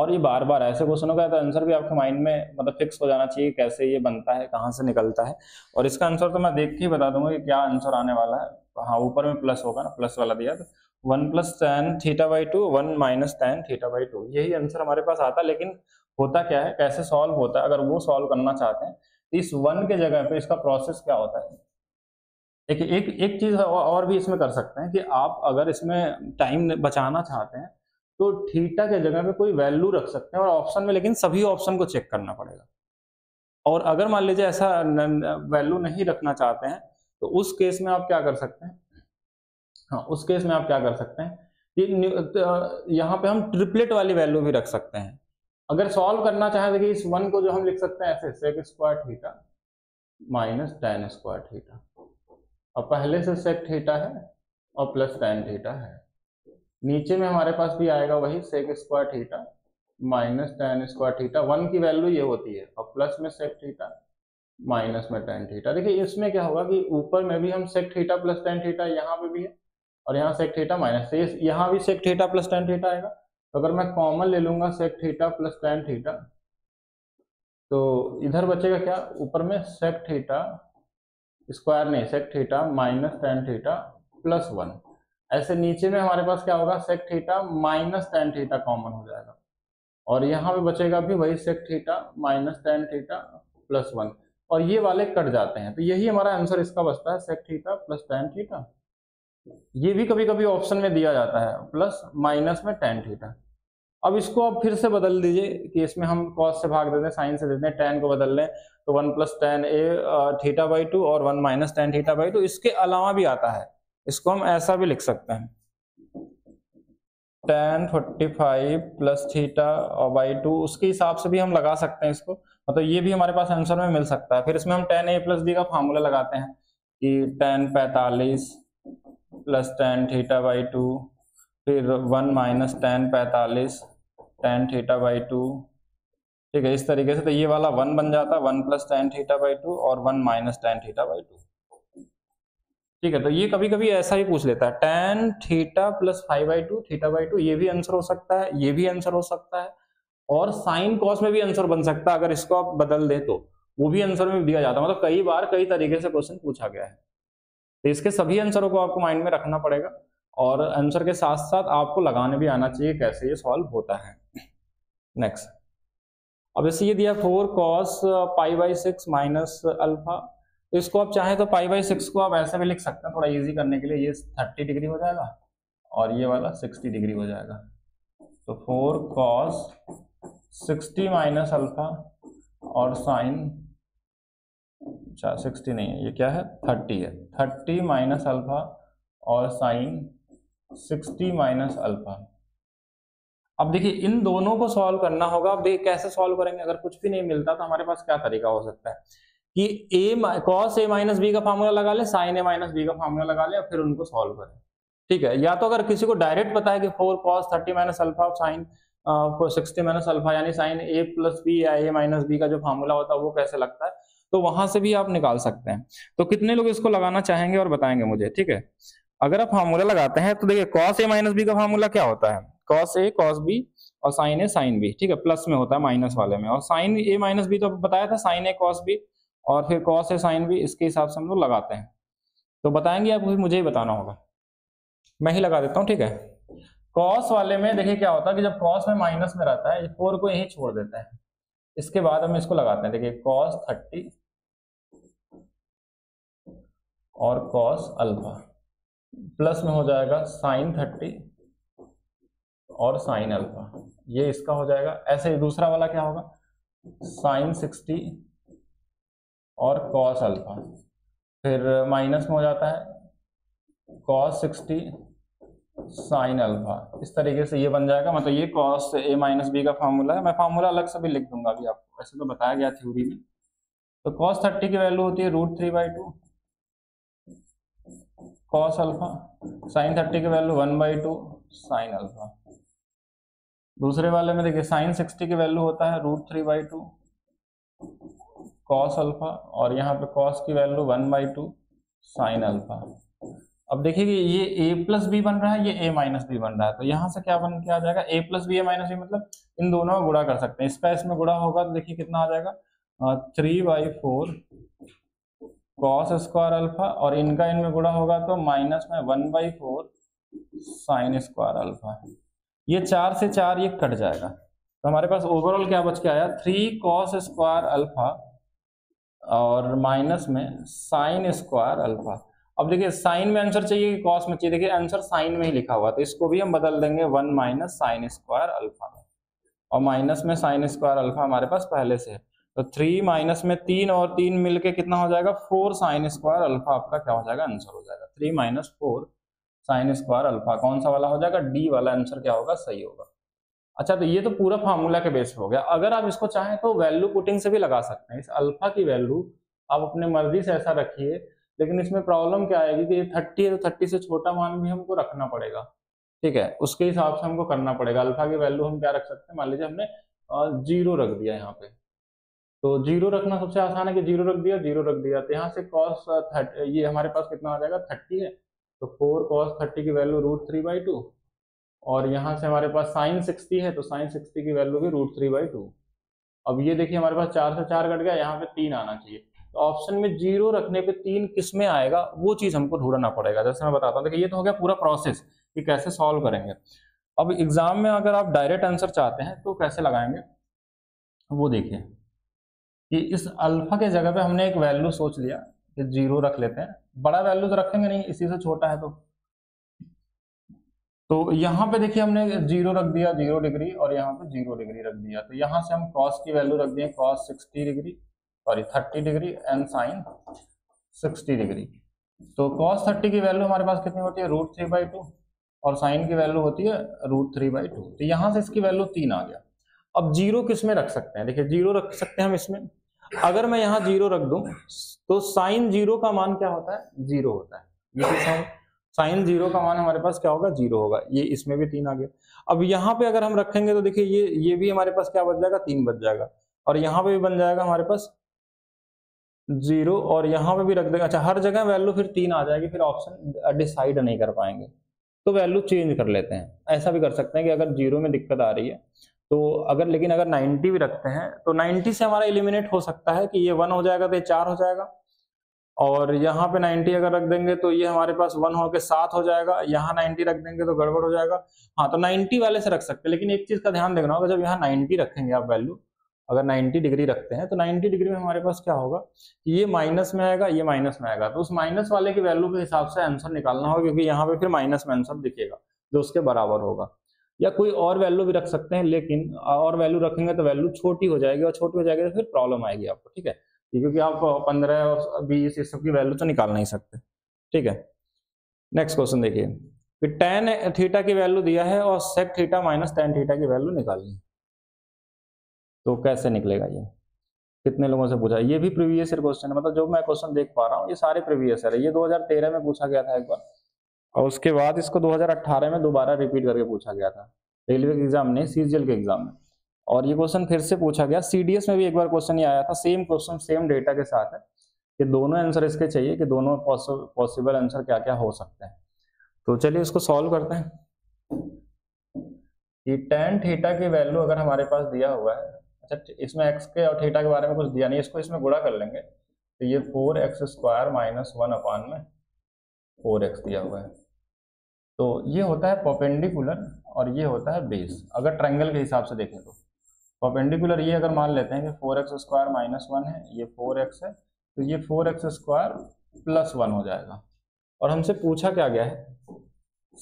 और ये बार बार ऐसे क्वेश्चनों का आंसर भी आपके माइंड में मतलब फिक्स हो जाना चाहिए, कैसे ये बनता है, कहाँ से निकलता है। और इसका आंसर तो मैं देख के ही बता दूंगा कि क्या आंसर आने वाला है। हाँ ऊपर में प्लस होगा ना, प्लस वाला दिया था, one plus tan theta by two, one minus tan theta by two, यही आंसर हमारे पास आता है। लेकिन होता क्या है, कैसे सॉल्व होता है, अगर वो सॉल्व करना चाहते हैं तो इस वन के जगह पे इसका प्रोसेस क्या होता है। एक एक एक चीज और भी इसमें कर सकते हैं कि आप अगर इसमें टाइम बचाना चाहते हैं तो थीटा के जगह पे कोई वैल्यू रख सकते हैं और ऑप्शन में, लेकिन सभी ऑप्शन को चेक करना पड़ेगा। और अगर मान लीजिए ऐसा वैल्यू नहीं रखना चाहते हैं तो उस केस में आप क्या कर सकते हैं, हाँ उस केस में आप क्या कर सकते हैं कि यहाँ पे हम ट्रिपलेट वाली वैल्यू भी रख सकते हैं। अगर सॉल्व करना चाहें देखिए इस वन को जो हम लिख सकते हैं ऐसे, sec square theta minus tan square theta, और पहले से सेक थीटा है और प्लस टैन थीटा है, नीचे में हमारे पास भी आएगा वही sec square theta minus tan square theta, one की वैल्यू ये होती है, और प्लस में सेक थीटा माइनस में टैन थीटा। देखिए इसमें क्या होगा कि ऊपर में भी हम sec theta plus tan theta, यहाँ पे भी है, और यहाँ सेक थीटा माइनस, यहाँ भी sec theta plus tan theta आएगा। तो अगर मैं कॉमन ले लूंगा sec theta plus tan theta, तो इधर बचेगा क्या, ऊपर में सेक थीटा स्क्वायर नहीं, sec theta minus tan theta plus one, ऐसे नीचे में हमारे पास क्या होगा, sec theta minus tan theta common हो जाएगा और यहाँ पे बचेगा भी वही sec theta minus tan theta plus one और ये वाले कट जाते हैं, तो यही हमारा आंसर इसका बचता है sec theta plus tan theta. ये भी कभी कभी ऑप्शन में दिया जाता है प्लस माइनस में टेन थीटा। अब इसको आप फिर से बदल दीजिए कि इसमें हम कॉस से भाग देते हैं साइन से देते हैं, टेन को बदल लें तो one plus tan A theta by two और one minus tan theta by two. इसके अलावा भी आता है, इसको हम ऐसा भी लिख सकते हैं tan forty five plus theta by two, उसके हिसाब से भी हम लगा सकते हैं इसको, मतलब ये भी हमारे पास आंसर में मिल सकता है। फिर इसमें हम टेन ए प्लस डी का फार्मूला लगाते हैं कि टेन पैंतालीस plus tan theta by two, फिर वन माइनस टेन पैंतालीस टेन थीटा बाई टू, ठीक है इस तरीके से। तो ये वाला वन बन जाता है one plus tan theta by two और one minus tan theta by two, ठीक है। तो ये कभी कभी ऐसा ही पूछ लेता है tan theta plus five by two theta by two, ये भी आंसर हो सकता है, ये भी आंसर हो सकता है और साइन कॉस में भी आंसर बन सकता है अगर इसको आप बदल दे तो, वो भी आंसर में दिया जाता है। मतलब कई बार कई तरीके से क्वेश्चन पूछा गया है, तो इसके सभी आंसरों को आपको माइंड में रखना पड़ेगा और आंसर के साथ साथ आपको लगाने भी आना चाहिए कैसे ये सॉल्व होता है। नेक्स्ट, अब जैसे ये दिया four cos pi by six minus alpha, तो इसको आप चाहें तो पाई बाई सिक्स को आप ऐसे भी लिख सकते हैं थोड़ा इजी करने के लिए, ये थर्टी डिग्री हो जाएगा और ये वाला सिक्सटी डिग्री हो जाएगा। तो four cos sixty minus alpha और साइन सिक्सटी नहीं है, ये क्या है थर्टी है, थर्टी माइनस अल्फा और साइन सिक्सटी माइनस अल्फा। अब देखिए इन दोनों को सॉल्व करना होगा। अब कैसे सॉल्व करेंगे, अगर कुछ भी नहीं मिलता तो हमारे पास क्या तरीका हो सकता है कि A cos A minus B का फार्मूला लगा ले, साइन ए माइनस बी का फार्मूला लगा ले और फिर उनको सॉल्व करें, ठीक है। या तो अगर किसी को डायरेक्ट पता है कि four cos thirty minus alpha sine sixty minus alpha यानी साइन ए प्लस बी या ए माइनस बी का जो फार्मूला होता है वो कैसे लगता है, तो वहां से भी आप निकाल सकते हैं। तो कितने लोग इसको लगाना चाहेंगे और बताएंगे मुझे, ठीक है। अगर आप फार्मूला लगाते हैं तो देखिए कॉस ए माइनस बी का फार्मूला क्या होता है, कॉस ए कॉस बी और साइन ए साइन बी, ठीक है प्लस में होता है माइनस वाले में, और साइन ए माइनस बी तो बताया था साइन ए कॉस बी और फिर कॉस ए साइन बी, इसके हिसाब से हम लोग लगाते हैं। तो बताएंगे आपको, मुझे ही बताना होगा, मैं ही लगा देता हूँ, ठीक है। कॉस वाले में देखिए क्या होता है कि जब कॉस में माइनस में रहता है फोर को यहीं छोड़ देते हैं, इसके बाद हम इसको लगाते हैं, देखिए कॉस थर्टी और कॉस अल्फा प्लस में हो जाएगा साइन थर्टी और साइन अल्फा, ये इसका हो जाएगा। ऐसे दूसरा वाला क्या होगा, साइन सिक्सटी और कॉस अल्फा, फिर माइनस में हो जाता है कॉस सिक्सटी साइन अल्फा, इस तरीके से ये बन जाएगा। मतलब ये कॉस ए माइनस बी का फार्मूला है, मैं फार्मूला अलग से भी लिख दूंगा अभी आपको, वैसे तो बताया गया थ्योरी में। तो कॉस थर्टी की वैल्यू होती है root three by two, cos alpha sine thirty की value one by two sine alpha. दूसरे वाले में देखिए साइन सिक्सटी की वैल्यू होता है root three by two cos alpha और यहाँ पे कॉस की value one by two sine alpha. अब देखिए कि ये ए प्लस बी बन रहा है, ये ए माइनस बी बन रहा है, तो यहाँ से क्या बन के आ जाएगा A plus B A minus B, मतलब इन दोनों का गुणा कर सकते हैं, इसका इसमें गुणा होगा तो देखिए कितना आ जाएगा three by four cos square alpha और इनका इनमें गुणा होगा तो माइनस में one by four sine square alpha. ये चार से चार ये कट जाएगा, तो हमारे पास ओवरऑल क्या बच के आया थ्री कॉस स्क्वायर अल्फा और माइनस में साइन स्क्वायर अल्फा। अब देखिए साइन में आंसर चाहिए कि कॉस में चाहिए, देखिए आंसर साइन में ही लिखा हुआ, तो इसको भी हम बदल देंगे one minus sine square alpha में और माइनस में साइन स्क्वायर अल्फा हमारे पास पहले से है। तो थ्री माइनस में तीन और तीन मिलके कितना हो जाएगा फोर साइन स्क्वायर अल्फा, आपका क्या हो जाएगा आंसर हो जाएगा three minus four sine square alpha. कौन सा वाला हो जाएगा डी वाला आंसर क्या होगा सही होगा। अच्छा तो ये तो पूरा फार्मूला के बेस हो गया। अगर आप इसको चाहें तो वैल्यू पुटिंग से भी लगा सकते हैं, इस अल्फा की वैल्यू आप अपने मर्जी से ऐसा रखिए, लेकिन इसमें प्रॉब्लम क्या आएगी कि ये थर्टी है तो थर्टी से छोटा मान भी हमको रखना पड़ेगा, ठीक है उसके हिसाब से हमको करना पड़ेगा। अल्फा की वैल्यू हम क्या रख सकते हैं, मान लीजिए हमने जीरो रख दिया यहाँ पे, तो जीरो रखना सबसे आसान है कि जीरो रख दिया जीरो रख दिया, तो यहाँ से कॉस थर्टी ये हमारे पास कितना आ जाएगा थर्टी है, तो फोर कॉस थर्टी की value root three by two और यहाँ से हमारे पास साइन सिक्सटी है तो साइन सिक्सटी की वैल्यू भी रूट थ्री बाई टू। अब ये देखिए हमारे पास चार से चार कट गया, यहाँ पे तीन आना चाहिए, ऑप्शन में जीरो रखने पे तीन किस में आएगा वो चीज हमको ढूंढना पड़ेगा। जैसे मैं बताता हूँ, देखिए ये तो हो गया पूरा प्रोसेस कि कैसे सॉल्व करेंगे। अब एग्जाम में अगर आप डायरेक्ट आंसर चाहते हैं तो कैसे लगाएंगे वो देखिए, कि इस अल्फा के जगह पे हमने एक वैल्यू सोच लिया कि जीरो रख लेते हैं, बड़ा वैल्यू तो रखेंगे नहीं, इसी से छोटा है तो तो यहाँ पे देखिए हमने जीरो रख दिया, जीरो डिग्री, और यहाँ पे जीरो डिग्री रख दिया। तो यहाँ से हम कॉस की वैल्यू रख दिए, cos sixty degree sorry thirty degree and sine sixty degree. तो कॉस थर्टी की वैल्यू हमारे पास कितनी होती है रूट थ्री बाई टू, और साइन की वैल्यू होती है रूट थ्री बाई टू। तो यहाँ से इसकी वैल्यू तीन आ गया। अब जीरो किस में रख सकते हैं, देखिए जीरो रख सकते हैं हम इसमें। अगर मैं यहाँ जीरो रख दूं तो साइन जीरो का मान क्या होता है, जीरो होता है। साइन जीरो का मान हमारे पास क्या होगा, जीरो होगा। ये इसमें भी तीन आ गया। अब यहाँ पे अगर हम रखेंगे तो देखिए ये ये भी हमारे पास क्या बच जाएगा, तीन बच जाएगा, और यहाँ पे भी बन जाएगा हमारे पास जीरो, और यहाँ पे भी रख देंगे। अच्छा, हर जगह वैल्यू फिर तीन आ जाएगी, फिर ऑप्शन डिसाइड नहीं कर पाएंगे, तो वैल्यू चेंज कर लेते हैं। ऐसा भी कर सकते हैं कि अगर जीरो में दिक्कत आ रही है तो अगर, लेकिन अगर नाइन्टी भी रखते हैं तो नाइन्टी से हमारा एलिमिनेट हो सकता है कि ये वन हो जाएगा तो ये चार हो जाएगा, और यहाँ पे नाइन्टी अगर रख देंगे तो ये हमारे पास वन होकर सात हो जाएगा, यहाँ नाइन्टी रख देंगे तो गड़बड़ हो जाएगा। हाँ, तो नाइन्टी वाले से रख सकते हैं, लेकिन एक चीज़ का ध्यान देखना होगा, जब यहाँ नाइन्टी रखेंगे आप वैल्यू, अगर नाइन्टी डिग्री रखते हैं तो नाइन्टी डिग्री में हमारे पास क्या होगा, ये माइनस में आएगा, ये माइनस में आएगा, तो उस माइनस वाले की वैल्यू के हिसाब से आंसर निकालना होगा, क्योंकि यहाँ पे फिर माइनस में आंसर दिखेगा जो उसके बराबर होगा। या कोई और वैल्यू भी रख सकते हैं, लेकिन और वैल्यू रखेंगे तो वैल्यू छोटी हो जाएगी, और छोटी हो जाएगी तो फिर प्रॉब्लम आएगी आपको, ठीक है, क्योंकि आप पंद्रह और बीस इस सब की वैल्यू तो निकाल नहीं सकते, ठीक है। नेक्स्ट क्वेश्चन देखिए कि टेन थीटा की वैल्यू दिया है और sec theta minus tan theta की वैल्यू निकालनी है, तो कैसे निकलेगा ये, कितने लोगों से पूछा। ये भी प्रीवियस ईयर क्वेश्चन है, मतलब जो मैं क्वेश्चन देख पा रहा हूँ ये सारे प्रीवियस ईयर है। ये दो हज़ार तेरह में पूछा गया था एक बार, और उसके बाद इसको दो हज़ार अठारह में दोबारा रिपीट करके पूछा गया था, रेलवे के एग्जाम नहीं, सीजीएल के एग्जाम में, और ये क्वेश्चन फिर से पूछा गया। सीडीएस में भी एक बार क्वेश्चन ये आया था, सेम क्वेश्चन सेम डेटा के साथ है कि दोनों आंसर इसके चाहिए कि दोनों पॉसिबल आंसर क्या क्या हो सकते हैं। तो चलिए इसको सॉल्व करते हैं। ये टेन थीटा की वैल्यू अगर हमारे पास दिया हुआ है, अच्छा इसमें एक्स के और थीटा के बारे में कुछ दिया नहीं, इसको इसमें गुणा कर लेंगे, तो ये four X square minus one upon में फोर एक्स दिया हुआ है। तो ये होता है परपेंडिकुलर और ये होता है बेस, अगर ट्रायंगल के हिसाब से देखें तो परपेंडिकुलर ये अगर मान लेते हैं कि four X square minus one है, ये फोर एक्स है, तो ये four X square plus one हो जाएगा। और हमसे पूछा क्या गया है,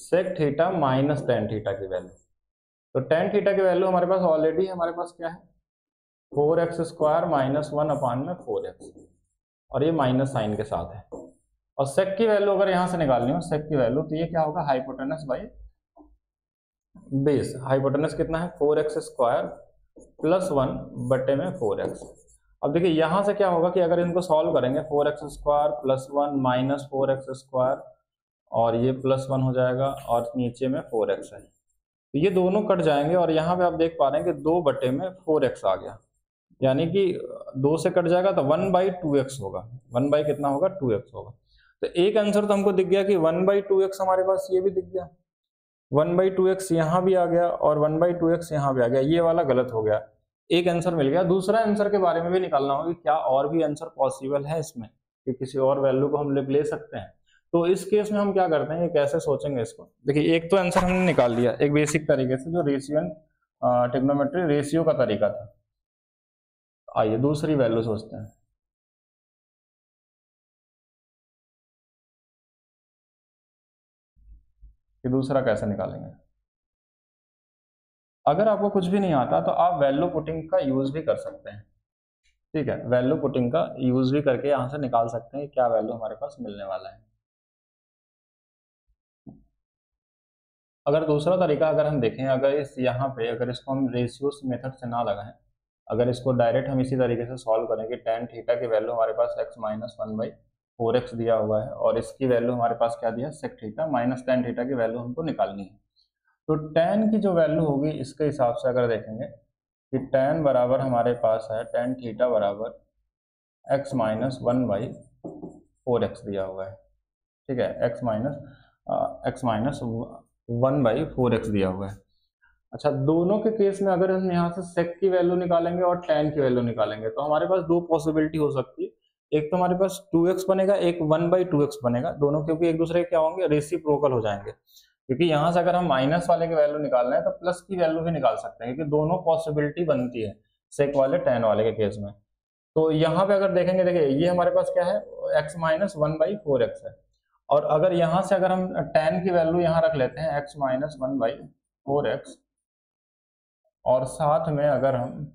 sec theta minus tan theta की वैल्यू। तो टेन थीटा की वैल्यू हमारे पास ऑलरेडी हमारे पास क्या है, four X square minus one upon में फोर एक्स, और ये माइनस साइन के साथ है। और सेक की वैल्यू अगर यहाँ से निकालनी हो, सेक की वैल्यू तो ये क्या होगा, हाइपोटेनस बाई बेस। हाइपोटेनस कितना है, four X square plus one बटे में फोर एक्स। अब देखिए यहाँ से क्या होगा कि अगर इनको सॉल्व करेंगे, four X square plus one minus four X square, और ये प्लस वन हो जाएगा, और नीचे में फोर एक्स है, तो ये दोनों कट जाएंगे, और यहाँ पे आप देख पा रहे हैं कि दो बटे में फोर एक्स आ गया, यानी कि दो से कट जाएगा तो वन बाई टू एक्स होगा, वन बाई कितना होगा, टू एक्स होगा। तो एक आंसर तो हमको दिख गया कि वन बाई टू एक्स हमारे पास, ये भी दिख गया वन बाई टू एक्स यहाँ भी आ गया, और वन बाई टू एक्स यहाँ भी आ गया, ये वाला गलत हो गया, एक आंसर मिल गया। दूसरा आंसर के बारे में भी निकालना होगा कि क्या और भी आंसर पॉसिबल है इसमें, कि किसी और वैल्यू को हम ले सकते हैं। तो इस केस में हम क्या करते हैं, ये कैसे सोचेंगे इसको, देखिए एक तो आंसर हमने निकाल लिया एक बेसिक तरीके से, जो रेशियो एंड ट्रिग्नोमेट्री रेशियो का तरीका था। आइए दूसरी वैल्यू सोचते हैं, कि दूसरा कैसे निकालेंगे। अगर आपको कुछ भी नहीं आता तो आप वैल्यू पुटिंग का यूज भी कर सकते हैं, ठीक है, वैल्यू पुटिंग का यूज भी करके यहां से निकाल सकते हैं क्या वैल्यू हमारे पास मिलने वाला है। अगर दूसरा तरीका अगर हम देखें, अगर इस यहाँ पे अगर इसको हम रेशियोस मेथड से ना लगाएं, अगर इसको डायरेक्ट हम इसी तरीके से सॉल्व करें कि टेन थीटा की वैल्यू हमारे पास X minus one by four X दिया हुआ है, और इसकी वैल्यू हमारे पास क्या दिया, sec theta minus tan theta की वैल्यू हमको निकालनी है। तो टेन की जो वैल्यू होगी इसके हिसाब से अगर देखेंगे कि टेन बराबर हमारे पास है, टेन थीटा बराबर X minus one by four X दिया हुआ है, ठीक है, X minus X minus one by four X दिया हुआ है। अच्छा, दोनों के केस में अगर हम यहाँ से सेक की वैल्यू निकालेंगे और टेन की वैल्यू निकालेंगे तो हमारे पास दो पॉसिबिलिटी हो सकती है एक तो हमारे पास टू एक्स बनेगा, एक वन बाई टू एक्स बनेगा, दोनों क्योंकि एक दूसरे क्या होंगे, रेसिप्रोकल हो जाएंगे। क्योंकि यहाँ से अगर हम माइनस वाले की वैल्यू निकालना है तो प्लस की वैल्यू भी निकाल सकते हैं, क्योंकि दोनों पॉसिबिलिटी बनती है सेक वाले टेन वाले के केस में। तो यहाँ पे अगर देखेंगे, देखिए ये हमारे पास क्या है, X minus one by four X है, और अगर यहाँ से अगर हम टेन की वैल्यू यहाँ रख लेते हैं X minus one by four X, और साथ में अगर हम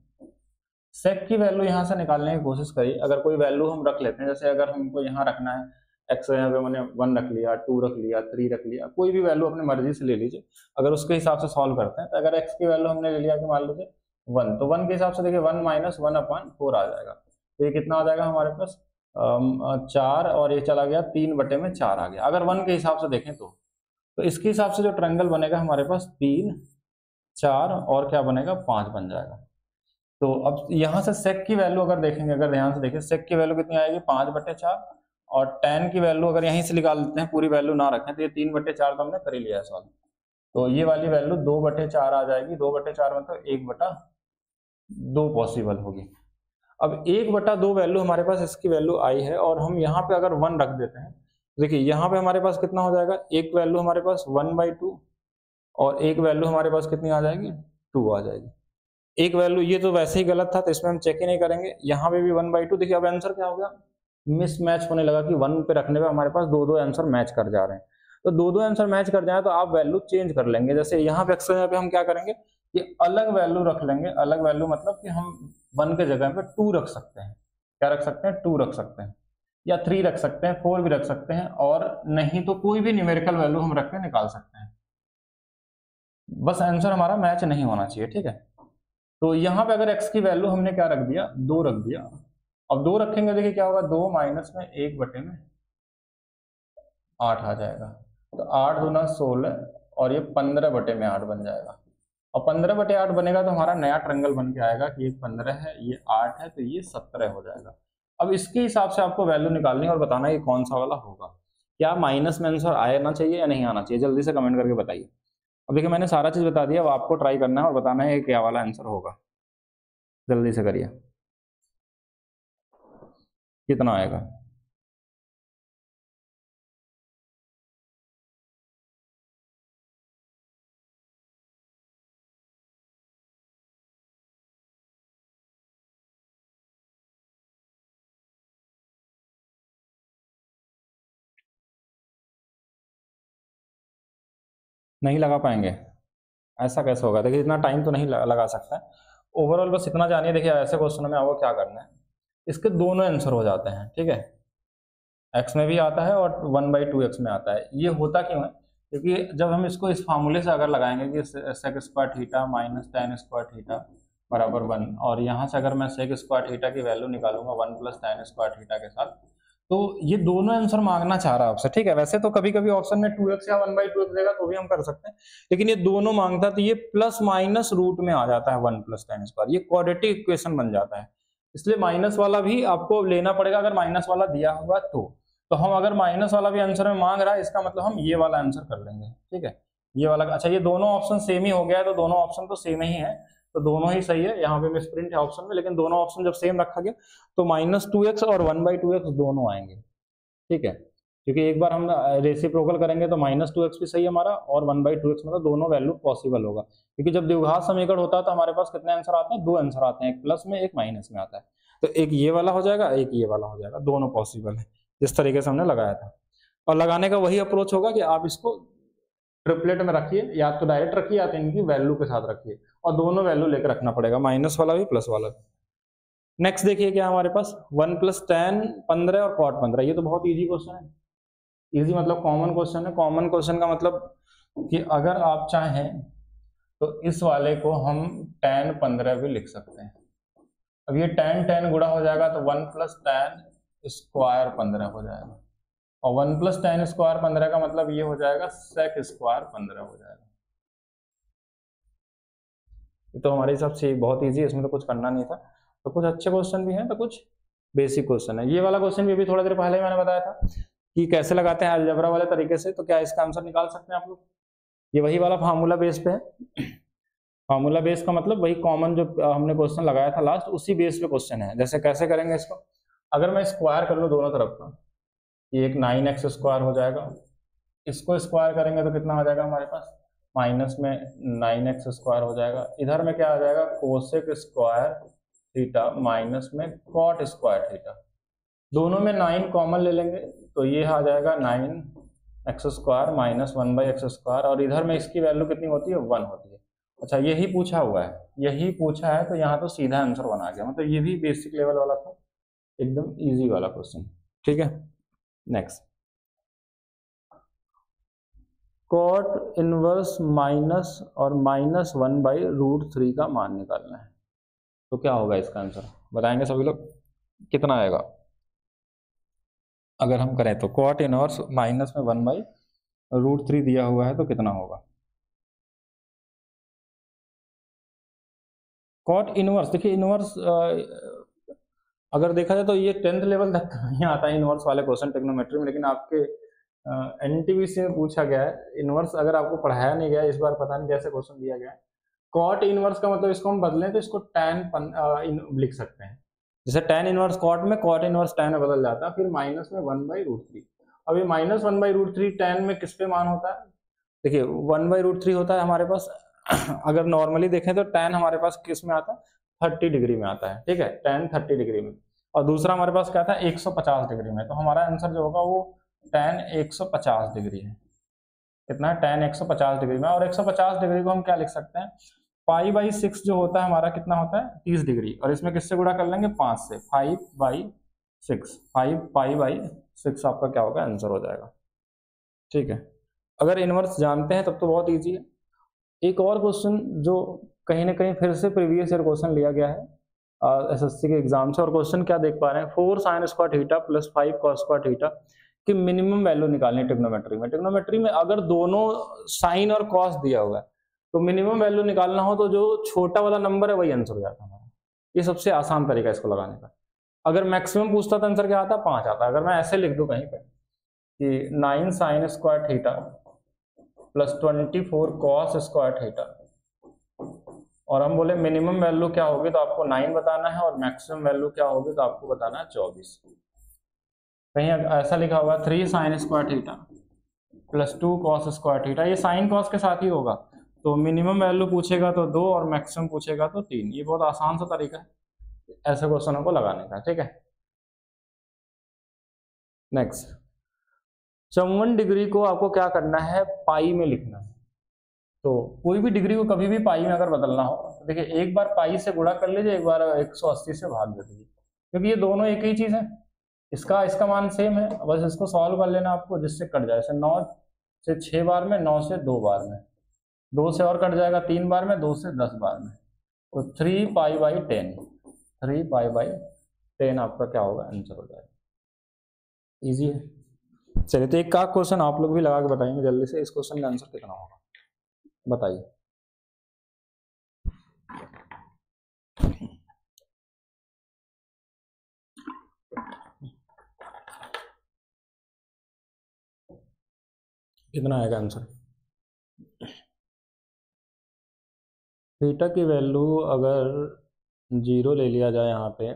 सेक की वैल्यू यहाँ से निकालने की कोशिश करिए। अगर कोई वैल्यू हम रख लेते हैं, जैसे अगर हमको यहाँ रखना है एक्स, यहाँ पे मैंने वन रख लिया, टू रख लिया, थ्री रख लिया, कोई भी वैल्यू अपने मर्जी से ले लीजिए, अगर उसके हिसाब से सॉल्व करते हैं तो अगर एक्स की वैल्यू हमने ले लिया कि मान लीजिए वन, तो वन के हिसाब से देखिए one minus one upon four आ जाएगा। तो ये कितना आ जाएगा हमारे पास, चार, और ये चला गया तीन बटे में चार आ गया। अगर वन के हिसाब से देखें तो तो इसके हिसाब से जो ट्रायंगल बनेगा हमारे पास तीन चार और क्या बनेगा, पाँच बन जाएगा। तो अब यहाँ से सेक की वैल्यू अगर देखेंगे, अगर ध्यान से देखें सेक की वैल्यू कितनी आएगी, पाँच बटे चार, और टेन की वैल्यू अगर यहीं से निकाल लेते हैं, पूरी वैल्यू ना रखें, तो ये तीन बटे चार तो हमने कर ही लिया है सॉल्व। तो ये वाली वैल्यू दो बटे चार आ जाएगी, दो बटे चार मतलब एक बटा दो पॉसिबल होगी। अब एक बटा दो वैल्यू हमारे पास इसकी वैल्यू आई है, और हम यहाँ पे अगर वन रख देते हैं, देखिए यहाँ पे हमारे पास कितना हो जाएगा, एक वैल्यू हमारे पास वन बाई टू और एक वैल्यू हमारे पास कितनी आ जाएगी, टू आ जाएगी। एक वैल्यू ये तो वैसे ही गलत था तो इसमें हम चेक ही नहीं करेंगे, यहाँ पे भी वन बाई टू। देखिए अब आंसर क्या हो गया, मिस मैच होने लगा कि वन पे रखने पे हमारे पास दो दो आंसर मैच कर जा रहे हैं। तो दो दो आंसर मैच कर जाए तो आप वैल्यू चेंज कर लेंगे। जैसे यहाँ पे अक्सर यहाँ पे हम क्या करेंगे कि अलग वैल्यू रख लेंगे, अलग वैल्यू मतलब कि हम वन के जगह पे टू रख सकते हैं, क्या रख सकते हैं, टू रख सकते हैं, या थ्री रख सकते हैं, फोर भी रख सकते हैं, और नहीं तो कोई भी न्यूमेरिकल वैल्यू हम रख के निकाल सकते हैं, बस आंसर हमारा मैच नहीं होना चाहिए, ठीक है। तो यहाँ पे अगर एक्स की वैल्यू हमने क्या रख दिया, दो रख दिया। अब दो रखेंगे, देखिए क्या होगा, दो माइनस में एक बटे में आठ आ जाएगा। तो आठ दूना सोलह और ये पंद्रह बटे में आठ बन जाएगा, और पंद्रह बटे आठ बनेगा तो हमारा नया ट्रायंगल बन के आएगा कि ये पंद्रह है, ये आठ है, तो ये सत्रह हो जाएगा। अब इसके हिसाब से आपको वैल्यू निकालनी है और बताना है कि कौन सा वाला होगा, क्या माइनस में आंसर आना चाहिए या नहीं आना चाहिए, जल्दी से कमेंट करके बताइए। अब देखिए मैंने सारा चीज़ बता दिया, अब आपको ट्राई करना है और बताना है क्या वाला आंसर होगा, जल्दी से करिए, कितना आएगा। नहीं लगा पाएंगे, ऐसा कैसे होगा, देखिए इतना टाइम तो नहीं लगा सकता। ओवरऑल बस इतना जानिए, देखिए ऐसे क्वेश्चन में आपको क्या करना है, इसके दोनों आंसर हो जाते हैं, ठीक है, एक्स में भी आता है और वन बाई टू एक्स में आता है। ये होता क्यों है, क्योंकि जब हम इसको इस फार्मूले से अगर लगाएंगे कि sec square theta minus tan square theta बराबर वन, और यहाँ से अगर मैं सेक स्क्वायर थीटा की वैल्यू निकालूंगा one plus tan square theta के साथ, तो ये दोनों आंसर मांगना चाह रहा है आपसे, ठीक है। वैसे तो कभी कभी ऑप्शन में टू एक्स या वन बाई टू एक्स देगा तो भी हम कर सकते हैं, लेकिन ये दोनों मांगता तो ये प्लस माइनस रूट में आ जाता है वन प्लस टेन स्क्वायर, ये क्वाड्रेटिक इक्वेशन बन जाता है, इसलिए माइनस वाला भी आपको लेना पड़ेगा अगर माइनस वाला दिया हुआ तो। तो हम अगर माइनस वाला भी आंसर में मांग रहा है, इसका मतलब हम ये वाला आंसर कर लेंगे, ठीक है, ये वाला। अच्छा ये दोनों ऑप्शन सेम ही हो गया है, तो दोनों ऑप्शन तो सेम ही है, तो दोनों ही सही है। यहाँ पे मिसप्रिंट है ऑप्शन में, लेकिन दोनों ऑप्शन जब सेम रखा गया तो माइनस टू एक्स और वन बाई टू एक्स दोनों आएंगे, ठीक है, क्योंकि एक बार हम रेसिप्रोकल करेंगे तो माइनस टू एक्स भी सही है हमारा, और वन बाई टू एक्स मतलब दोनों वैल्यू पॉसिबल होगा। क्योंकि जब द्विघात समीकरण होता है तो हमारे पास कितने आंसर आते हैं, दो आंसर आते हैं, एक प्लस में एक माइनस में आता है, तो एक ये वाला हो जाएगा, एक ये वाला हो जाएगा, दोनों पॉसिबल है, जिस तरीके से हमने लगाया था। और लगाने का वही अप्रोच होगा कि आप इसको ट्रिपलेट में रखिए, या तो डायरेक्ट रखिए या तो इनकी वैल्यू के साथ रखिए, और दोनों वैल्यू लेकर रखना पड़ेगा, माइनस वाला भी प्लस वाला भी। नेक्स्ट देखिए क्या हमारे पास, वन प्लस टेन पंद्रह और कॉट पंद्रह, ये तो बहुत ईजी क्वेश्चन है, इजी मतलब कॉमन क्वेश्चन है। कॉमन क्वेश्चन का मतलब कि अगर आप चाहें तो इस वाले को हम टेन पंद्रह भी लिख सकते हैं। अब ये टेन टेन गुड़ा हो जाएगा तो वन प्लस टेन स्क्वायर पंद्रह हो जाएगा, और वन प्लस टेन स्क्वायर पंद्रह का मतलब ये हो जाएगा सेक स्क्वायर पंद्रह हो जाएगा। ये तो हमारे हिसाब से बहुत ईजी है, इसमें तो कुछ करना नहीं था। तो कुछ अच्छे क्वेश्चन भी हैं तो कुछ बेसिक क्वेश्चन है। ये वाला क्वेश्चन भी अभी थोड़ा देर पहले मैंने बताया था कि कैसे लगाते हैं अलजेब्रा वाले तरीके से, तो क्या इसका आंसर निकाल सकते हैं आप लोग। ये वही वाला फार्मूला बेस पे है, फार्मूला बेस का मतलब वही कॉमन जो हमने क्वेश्चन लगाया था लास्ट, उसी बेस पे क्वेश्चन है। जैसे कैसे करेंगे इसको, अगर मैं स्क्वायर कर लूँ दोनों तरफ का, ये एक नाइन एक्स स्क्वायर हो जाएगा, इसको स्क्वायर करेंगे तो कितना हो जाएगा हमारे पास माइनस में नाइन एक्स स्क्वायर हो जाएगा। इधर में क्या आ जाएगा कोसेक स्क्वायर थीटा माइनस में कॉट स्क्वायर थीटा, दोनों में नाइन कॉमन ले लेंगे तो ये आ जाएगा nine X square minus one by x square, और इधर में इसकी वैल्यू कितनी होती है वन होती है। अच्छा यही पूछा हुआ है, यही पूछा है तो यहाँ तो सीधा आंसर बना गया, मतलब ये भी बेसिक लेवल वाला था, एकदम इजी वाला क्वेश्चन। ठीक है नेक्स्ट, कॉट इनवर्स माइनस और minus one by root three का मान निकालना है, तो क्या होगा इसका आंसर बताएंगे सभी लोग कितना आएगा अगर हम करें तो। कॉट इनवर्स माइनस में वन बाई रूट थ्री दिया हुआ है तो कितना होगा कॉट इनवर्स। देखिए इनवर्स अगर देखा जाए तो ये टेंथ लेवल तक नहीं आता है इनवर्स वाले क्वेश्चन टेक्नोमेट्री में, लेकिन आपके एनटीपीसी में पूछा गया है इनवर्स, अगर आपको पढ़ाया नहीं गया इस बार पता नहीं कैसे क्वेश्चन दिया गया है। कॉट इनवर्स का मतलब इसको हम बदलें तो इसको टैन लिख सकते हैं, जैसे tan इनवर्स कॉट में कॉट इनवर्स tan में बदल जाता है, फिर माइनस में वन बाई रूट थ्री। अब ये minus one by root three tan में किस पे मान होता है, देखिए वन बाई रूट थ्री होता है हमारे पास, अगर नॉर्मली देखें तो tan हमारे पास किस में आता है थर्टी डिग्री में आता है। ठीक है tan थर्टी डिग्री में, और दूसरा हमारे पास क्या था एक सौ पचास डिग्री में, तो हमारा आंसर जो होगा वो tan एक सौ पचास डिग्री है। कितना है tan एक सौ पचास डिग्री में, और एक सौ पचास डिग्री को हम क्या लिख सकते हैं पाई बाई सिक्स जो होता है हमारा कितना होता है तीस डिग्री, और इसमें किससे गुणा कर लेंगे पाँच से, five by six, five pi by six आपका क्या होगा आंसर हो जाएगा। ठीक है अगर इनवर्स जानते हैं तब तो बहुत इजी है। एक और क्वेश्चन जो कहीं ना कहीं फिर से प्रीवियस ईयर क्वेश्चन लिया गया है एसएससी के एग्जाम से, और क्वेश्चन क्या देख पा रहे हैं four sine square theta plus five cos square theta की मिनिमम वैल्यू निकालनी है ट्रिग्नोमेट्री में। ट्रिग्नोमेट्री में अगर दोनों साइन और कॉस दिया हुआ है तो मिनिमम वैल्यू निकालना हो तो जो छोटा वाला नंबर है वही आंसर हो जाता है हमारा, ये सबसे आसान तरीका इसको लगाने का। अगर मैक्सिमम पूछता तो आंसर क्या आता पाँच आता। अगर मैं ऐसे लिख दूं कहीं पे कि nine sine square theta plus twenty four cos square theta, और हम बोले मिनिमम वैल्यू क्या होगी तो आपको नाइन बताना है, और मैक्सिमम वैल्यू क्या होगी तो आपको बताना है चौबीस। कहीं ऐसा लिखा होगा three sine square theta plus two cos square theta, ये साइन कॉस के साथ ही होगा, तो मिनिमम वैल्यू पूछेगा तो दो और मैक्सिमम पूछेगा तो तीन। ये बहुत आसान सा तरीका है ऐसे क्वेश्चनों को लगाने का। ठीक है नेक्स्ट, चौवन डिग्री को आपको क्या करना है पाई में लिखना है, तो कोई भी डिग्री को कभी भी पाई में अगर बदलना हो तो देखिए एक बार पाई से गुणा कर लीजिए, एक बार एक सौ अस्सी से भाग दे दीजिए, क्योंकि ये दोनों एक ही चीज़ है, इसका इसका मान सेम है, बस इसको सॉल्व कर लेना आपको जिससे कट जाए, जैसे नौ से छः बार में, नौ से दो बार में, दो से और कट जाएगा तीन बार में, दो से दस बार में, तो three pi by ten, three pi by ten आपका क्या होगा आंसर हो जाएगा। इजी है। चलिए तो एक का क्वेश्चन आप लोग भी लगा के बताएंगे जल्दी से, इस क्वेश्चन का आंसर कितना होगा बताइए। कितना आएगा आंसर थीटा की वैल्यू अगर जीरो ले लिया जाए यहाँ पे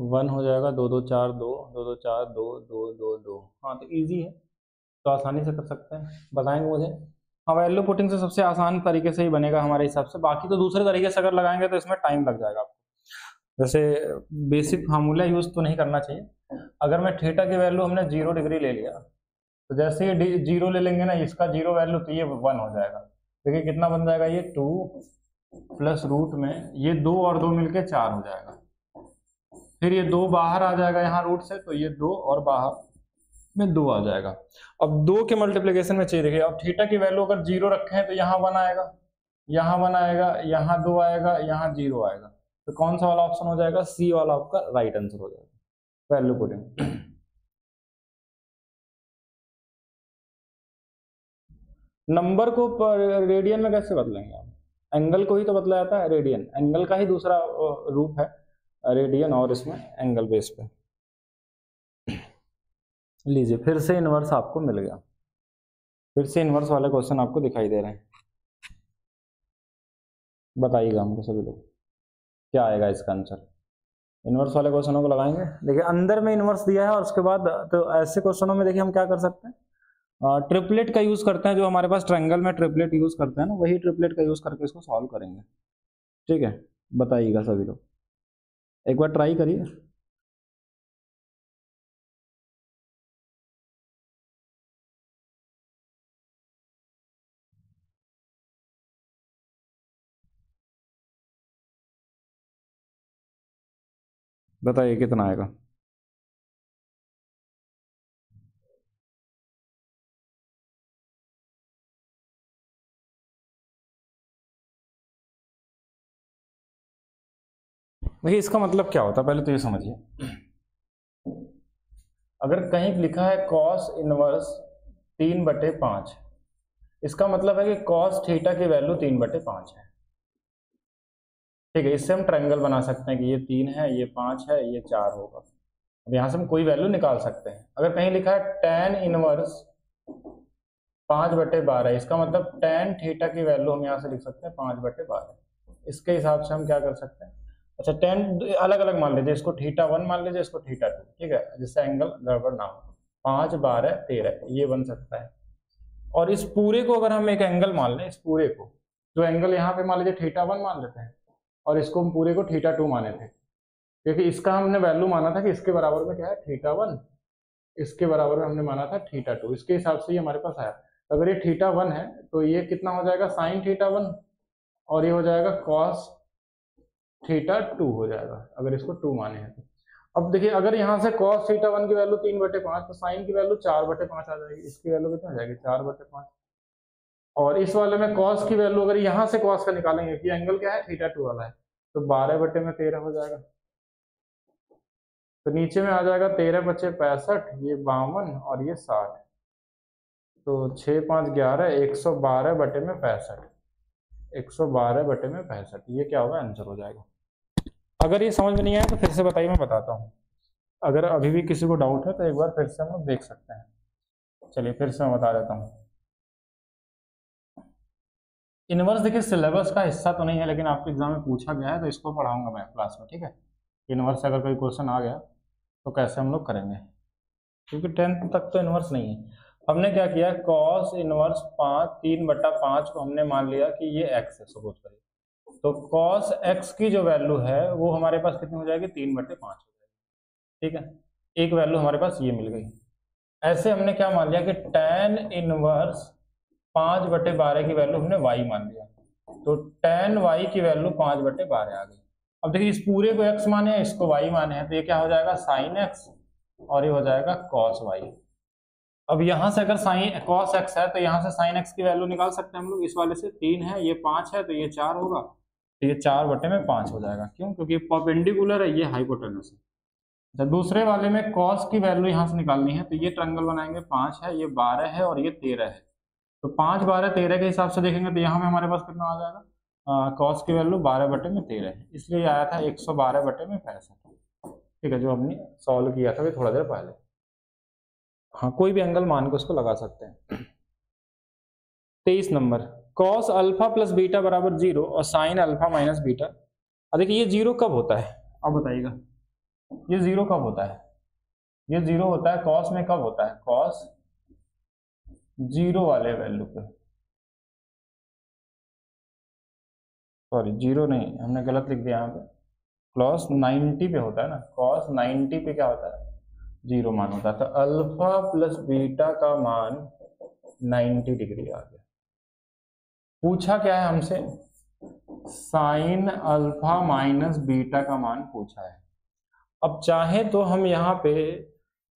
वन हो जाएगा, दो दो चार दो, दो दो चार दो, दो दो दो, हाँ तो इजी है, तो आसानी से कर सकते हैं बताएंगे मुझे। हाँ वैल्यू पुटिंग से सबसे आसान तरीके से ही बनेगा हमारे हिसाब से, बाकी तो दूसरे तरीके से अगर लगाएंगे तो इसमें टाइम लग जाएगा आपको, जैसे बेसिक फार्मूला यूज़ तो नहीं करना चाहिए। अगर मैं थीटा की वैल्यू हमने जीरो डिग्री ले लिया तो जैसे ये जीरो ले लेंगे ना इसका जीरो वैल्यू तो ये वन हो जाएगा, देखिए कितना बन जाएगा ये टू प्लस रूट में ये दो और दो मिलके चार हो जाएगा, फिर ये दो बाहर आ जाएगा यहाँ रूट से तो ये दो और बाहर में दो आ जाएगा। अब दो के मल्टीप्लीकेशन में चाहिए, देखिए अब थीटा की वैल्यू अगर जीरो रखें तो यहाँ वन आएगा, यहाँ वन आएगा, यहाँ दो आएगा, यहाँ जीरो आएगा, तो कौन सा वाला ऑप्शन हो जाएगा सी वाला आपका राइट आंसर हो जाएगा वैल्यू पुटिंग। नंबर को पर रेडियन में कैसे बदलेंगे आप, एंगल को ही तो बदला जाता है रेडियन, एंगल का ही दूसरा रूप है रेडियन, और इसमें एंगल बेस पे लीजिए फिर से इनवर्स आपको मिल गया, फिर से इनवर्स वाले क्वेश्चन आपको दिखाई दे रहे हैं बताइएगा हमको सभी लोग क्या आएगा इसका आंसर। इन्वर्स वाले क्वेश्चनों को लगाएंगे, देखिए अंदर में इन्वर्स दिया है और उसके बाद तो ऐसे क्वेश्चनों में देखिए हम क्या कर सकते हैं, ट्रिपलेट का यूज़ करते हैं, जो हमारे पास ट्रायंगल में ट्रिपलेट यूज़ करते हैं ना, वही ट्रिपलेट का यूज़ करके इसको सॉल्व करेंगे। ठीक है, बताइएगा सभी लोग, एक बार ट्राई करिए। बताइए कितना आएगा। देखिए इसका मतलब क्या होता है पहले तो ये समझिए। अगर कहीं लिखा है कॉस इनवर्स तीन बटे पांच, इसका मतलब है कि कॉस थीटा की वैल्यू तीन बटे पांच है। ठीक है, इससे हम ट्रायंगल बना सकते हैं कि ये तीन है, ये पाँच है, ये चार होगा। अब यहाँ से हम कोई वैल्यू निकाल सकते हैं। अगर कहीं लिखा है tan इनवर्स पाँच बटे बारह, इसका मतलब tan थीटा की वैल्यू हम यहाँ से लिख सकते हैं पाँच बटे बारह। इसके हिसाब से हम क्या कर सकते हैं, अच्छा tan अलग अलग मान लीजिए, इसको थीटा वन मान लीजिए, इसको थीटा टू, ठीक है, जिससे एंगल गड़बड़ ना हो। पाँच बारह तेरह ये बन सकता है। और इस पूरे को अगर हम एक एंगल मान लें, इस पूरे को जो एंगल यहाँ पे मान लीजिए थीटा वन मान लेते हैं, और इसको हम पूरे को थीटा टू माने थे, क्योंकि इसका हमने वैल्यू माना था कि इसके बराबर में क्या है थीटा वन, इसके बराबर में हमने माना था थीटा टू, इसके हिसाब से ये हमारे पास आया। तो अगर ये थीटा वन है तो ये कितना हो जाएगा साइन थीटा वन, और ये हो जाएगा कॉस थीटा टू हो जाएगा अगर इसको टू माने हैं। अब देखिए अगर यहाँ से कॉस थीटा वन की वैल्यू तीन बटे पाँच, तो साइन की वैल्यू चार बटे पाँच आ जाएगी, इसकी वैल्यू कितना हो जाएगी चार बटे पाँच। और इस वाले में कॉस की वैल्यू अगर यहाँ से कॉस का निकालेंगे कि एंगल क्या है थीटा टू वाला है, तो बारह बटे में तेरह हो जाएगा। तो नीचे में आ जाएगा तेरह बचे पैंसठ, ये बावन और ये साठ, तो छः पाँच ग्यारह, एक सौ बारह बटे में पैंसठ, एक सौ बारह बटे में पैंसठ, ये क्या होगा आंसर हो जाएगा। अगर ये समझ में नहीं आया तो फिर से बताइए, मैं बताता हूँ। अगर अभी भी किसी को डाउट है तो एक बार फिर से हम देख सकते हैं। चलिए फिर से मैं बता देता हूँ। इनवर्स देखिए सिलेबस का हिस्सा तो नहीं है, लेकिन आपके एग्जाम में पूछा गया है तो इसको पढ़ाऊंगा मैं क्लास में। ठीक है, इनवर्स से अगर कोई क्वेश्चन आ गया तो कैसे हम लोग करेंगे, क्योंकि टेंथ तक तो इनवर्स नहीं है। हमने क्या किया, कॉस इनवर्स पाँच तीन बटा पाँच को हमने मान लिया कि ये एक्स है, सपोज करिए, तो कॉस एक्स की जो वैल्यू है वो हमारे पास कितनी हो जाएगी तीन बटे पाँच हो जाएगी। ठीक है, एक वैल्यू हमारे पास ये मिल गई। ऐसे हमने क्या मान लिया कि टेन इनवर्स पाँच बटे बारह की वैल्यू हमने y मान लिया, तो tan y की वैल्यू पाँच बटे बारह आ गई। अब देखिए इस पूरे को x माने हैं, इसको y माने हैं, तो ये क्या हो जाएगा sin x और ये हो जाएगा cos y। अब यहाँ से अगर sin cos x है तो यहाँ से sin x की वैल्यू निकाल सकते हैं हम लोग। इस वाले से तीन है, ये पाँच है, तो ये चार होगा, तो ये चार बटे में पाँच हो जाएगा। क्यों? क्योंकि परपेंडिकुलर है, ये हाइपोटेनस है। अच्छा, दूसरे वाले में cos की वैल्यू यहाँ से निकालनी है, तो ये ट्रायंगल बनाएंगे, पाँच है, ये बारह है और ये तेरह है। तो पाँच बारह तेरह के हिसाब से देखेंगे तो यहाँ में हमारे पास कितना आ जाएगा, कॉस की वैल्यू बारह बटे में तेरह है, इसलिए आया था एक सौ बारह बटे में पैंसठ। ठीक है, जो हमने सॉल्व किया था भी थोड़ा देर पहले। हाँ, कोई भी एंगल मान के उसको लगा सकते हैं। तेईस number, cos alpha plus beta बराबर जीरो और साइन अल्फा माइनस बीटा। अब देखिए ये जीरो कब होता है, अब बताइएगा ये जीरो कब होता है। ये जीरो होता है कॉस में, कब होता है कॉस जीरो वाले वैल्यू पे, सॉरी जीरो नहीं, हमने गलत लिख दिया यहाँ पे, कॉस नाइन्टी पे होता है ना, कॉस नाइन्टी पे क्या होता है जीरो मान होता है। तो अल्फा प्लस बीटा का मान नाइन्टी डिग्री आ गया। पूछा क्या है हमसे, साइन अल्फा माइनस बीटा का मान पूछा है। अब चाहे तो हम यहाँ पे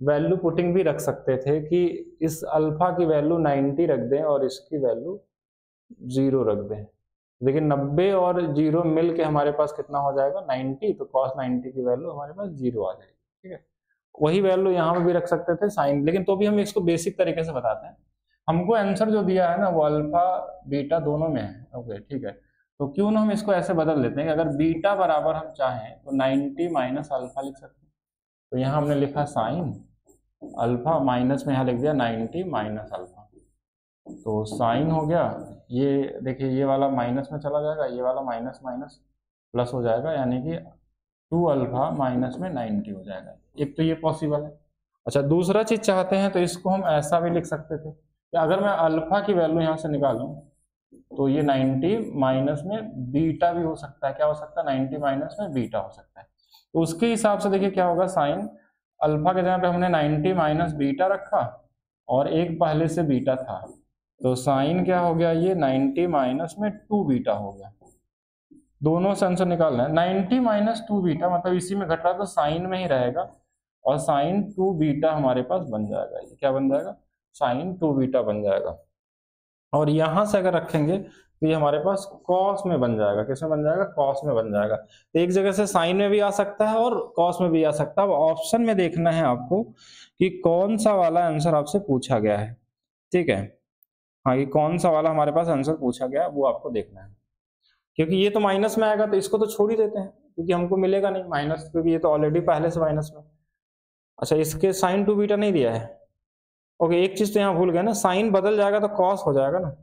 वैल्यू पुटिंग भी रख सकते थे कि इस अल्फा की वैल्यू नाइन्टी रख दें और इसकी वैल्यू जीरो रख दें, लेकिन नब्बे और जीरो मिल के हमारे पास कितना हो जाएगा नाइन्टी, तो कॉस नाइन्टी की वैल्यू हमारे पास जीरो आ जाएगी। ठीक है, वही वैल्यू यहाँ पर भी रख सकते थे साइन, लेकिन तो भी हम इसको बेसिक तरीके से बताते हैं। हमको आंसर जो दिया है ना वो अल्फा बीटा दोनों में है। ओके ठीक है, तो क्यों ना हम इसको ऐसे बदल लेते हैं कि अगर बीटा बराबर हम चाहें तो नाइन्टी माइनस अल्फा लिख सकते हैं। तो यहाँ हमने लिखा साइन अल्फा माइनस में यहाँ लिख दिया नाइन्टी माइनस अल्फा, तो साइन हो गया, ये देखिए ये वाला माइनस में चला जाएगा, ये वाला माइनस माइनस प्लस हो जाएगा, यानी कि टू अल्फा माइनस में नाइन्टी हो जाएगा। एक तो ये पॉसिबल है। अच्छा, दूसरा चीज़ चाहते हैं तो इसको हम ऐसा भी लिख सकते थे कि अगर मैं अल्फा की वैल्यू यहाँ से निकालूँ तो ये नाइन्टी माइनस में बीटा भी हो सकता है। क्या हो सकता है? नाइन्टी माइनस में बीटा हो सकता है। तो उसके हिसाब से देखिए क्या होगा, साइन अल्फा के जगह पे हमने नाइन्टी माइनस बीटा रखा और एक पहले से बीटा था, तो साइन क्या हो गया, ये नाइन्टी माइनस में टू बीटा हो गया। दोनों से आंसर निकालना है। नाइन्टी माइनस टू बीटा मतलब इसी में घट रहा तो साइन में ही रहेगा, और साइन टू बीटा हमारे पास बन जाएगा। ये क्या बन जाएगा? साइन टू बीटा बन जाएगा। और यहाँ से अगर रखेंगे तो ये हमारे पास कॉस में बन जाएगा। किसमें बन जाएगा? कॉस में बन जाएगा। तो एक जगह से साइन में भी आ सकता है और कॉस में भी आ सकता है। अब ऑप्शन में देखना है आपको कि कौन सा वाला आंसर आपसे पूछा गया है। ठीक है, हाँ, ये कौन सा वाला हमारे पास आंसर पूछा गया है वो आपको देखना है, क्योंकि ये तो माइनस में आएगा तो इसको तो छोड़ ही देते हैं क्योंकि हमको मिलेगा नहीं माइनस, क्योंकि ये तो ऑलरेडी पहले से माइनस में। अच्छा, इसके साइन टू बीटा नहीं दिया है। ओके, एक चीज़ तो यहाँ भूल गए ना, साइन बदल जाएगा तो कॉस हो जाएगा ना,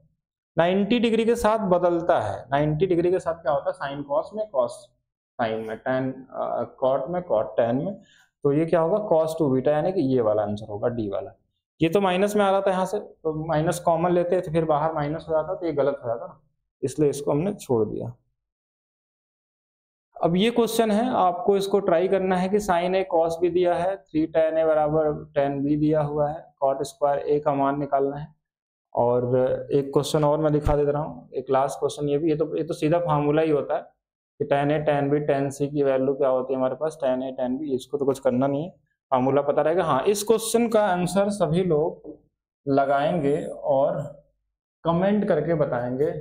नब्बे डिग्री के साथ बदलता है। नब्बे डिग्री के साथ क्या होता है? साइन कॉस में कॉस साइन में, टेन कॉट में कॉट टेन में। तो ये क्या होगा? कॉस टू बीटा, यानी कि ये वाला आंसर होगा डी वाला। ये तो माइनस में आ रहा था यहाँ से, तो माइनस कॉमन लेते तो फिर बाहर माइनस हो जाता, तो ये गलत हो जाता ना, इसलिए इसको हमने छोड़ दिया। अब ये क्वेश्चन है, आपको इसको ट्राई करना है कि साइन ए कॉस भी दिया है, थ्री टेन ए बराबर टेन बी दिया हुआ है, कॉट स्क्वायर ए का मान निकालना है। और एक क्वेश्चन और मैं दिखा दे रहा हूँ, एक लास्ट क्वेश्चन ये भी। ये तो ये तो सीधा फार्मूला ही होता है कि tan A tan B tan C की वैल्यू क्या होती है हमारे पास, टेन ए टेन बी। इसको तो कुछ करना नहीं है, फार्मूला पता रहेगा। हाँ, इस क्वेश्चन का आंसर सभी लोग लगाएंगे और कमेंट करके बताएंगे,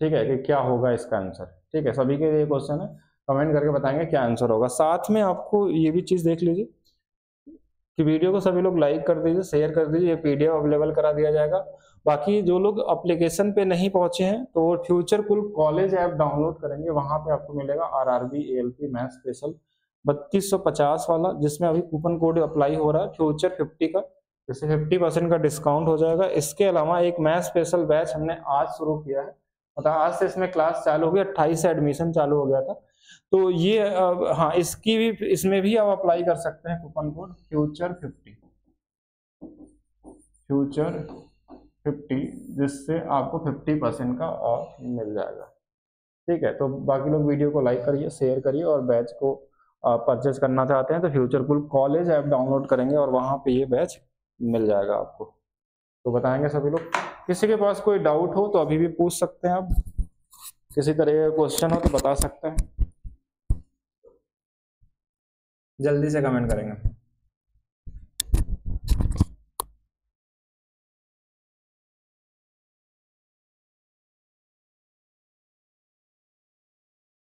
ठीक है, कि क्या होगा इसका आंसर। ठीक है, सभी के लिए क्वेश्चन है, कमेंट करके बताएंगे क्या आंसर होगा। साथ में आपको ये भी चीज़ देख लीजिए कि वीडियो को सभी लोग लाइक कर दीजिए, शेयर कर दीजिए। ये पीडीएफ अवेलेबल करा दिया जाएगा। बाकी जो लोग एप्लीकेशन पे नहीं पहुंचे हैं तो future cool college app download करेंगे, वहाँ पे आपको मिलेगा आरआरबी एएलपी मैथ्स स्पेशल बत्तीस सौ पचास वाला, जिसमें अभी कूपन कोड अप्लाई हो रहा है फ्यूचर फिफ्टी का, जैसे फिफ्टी परसेंट का डिस्काउंट हो जाएगा। इसके अलावा एक मैथ्स स्पेशल बैच हमने आज शुरू किया है, मतलब आज से इसमें क्लास चालू हो गई, अट्ठाईस से एडमिशन चालू हो गया था। तो ये आ, हाँ, इसकी भी इसमें भी आप अप्लाई कर सकते हैं, coupon code future fifty future fifty जिससे आपको फिफ्टी परसेंट का ऑफ मिल जाएगा। ठीक है, तो बाकी लोग वीडियो को लाइक करिए, शेयर करिए, और बैच को परचेज करना चाहते हैं तो future cool college app download करेंगे और वहाँ पे ये बैच मिल जाएगा आपको। तो बताएंगे सभी लोग। किसी के पास कोई डाउट हो तो अभी भी पूछ सकते हैं आप, किसी तरह का क्वेश्चन हो तो बता सकते हैं, जल्दी से कमेंट करेंगे।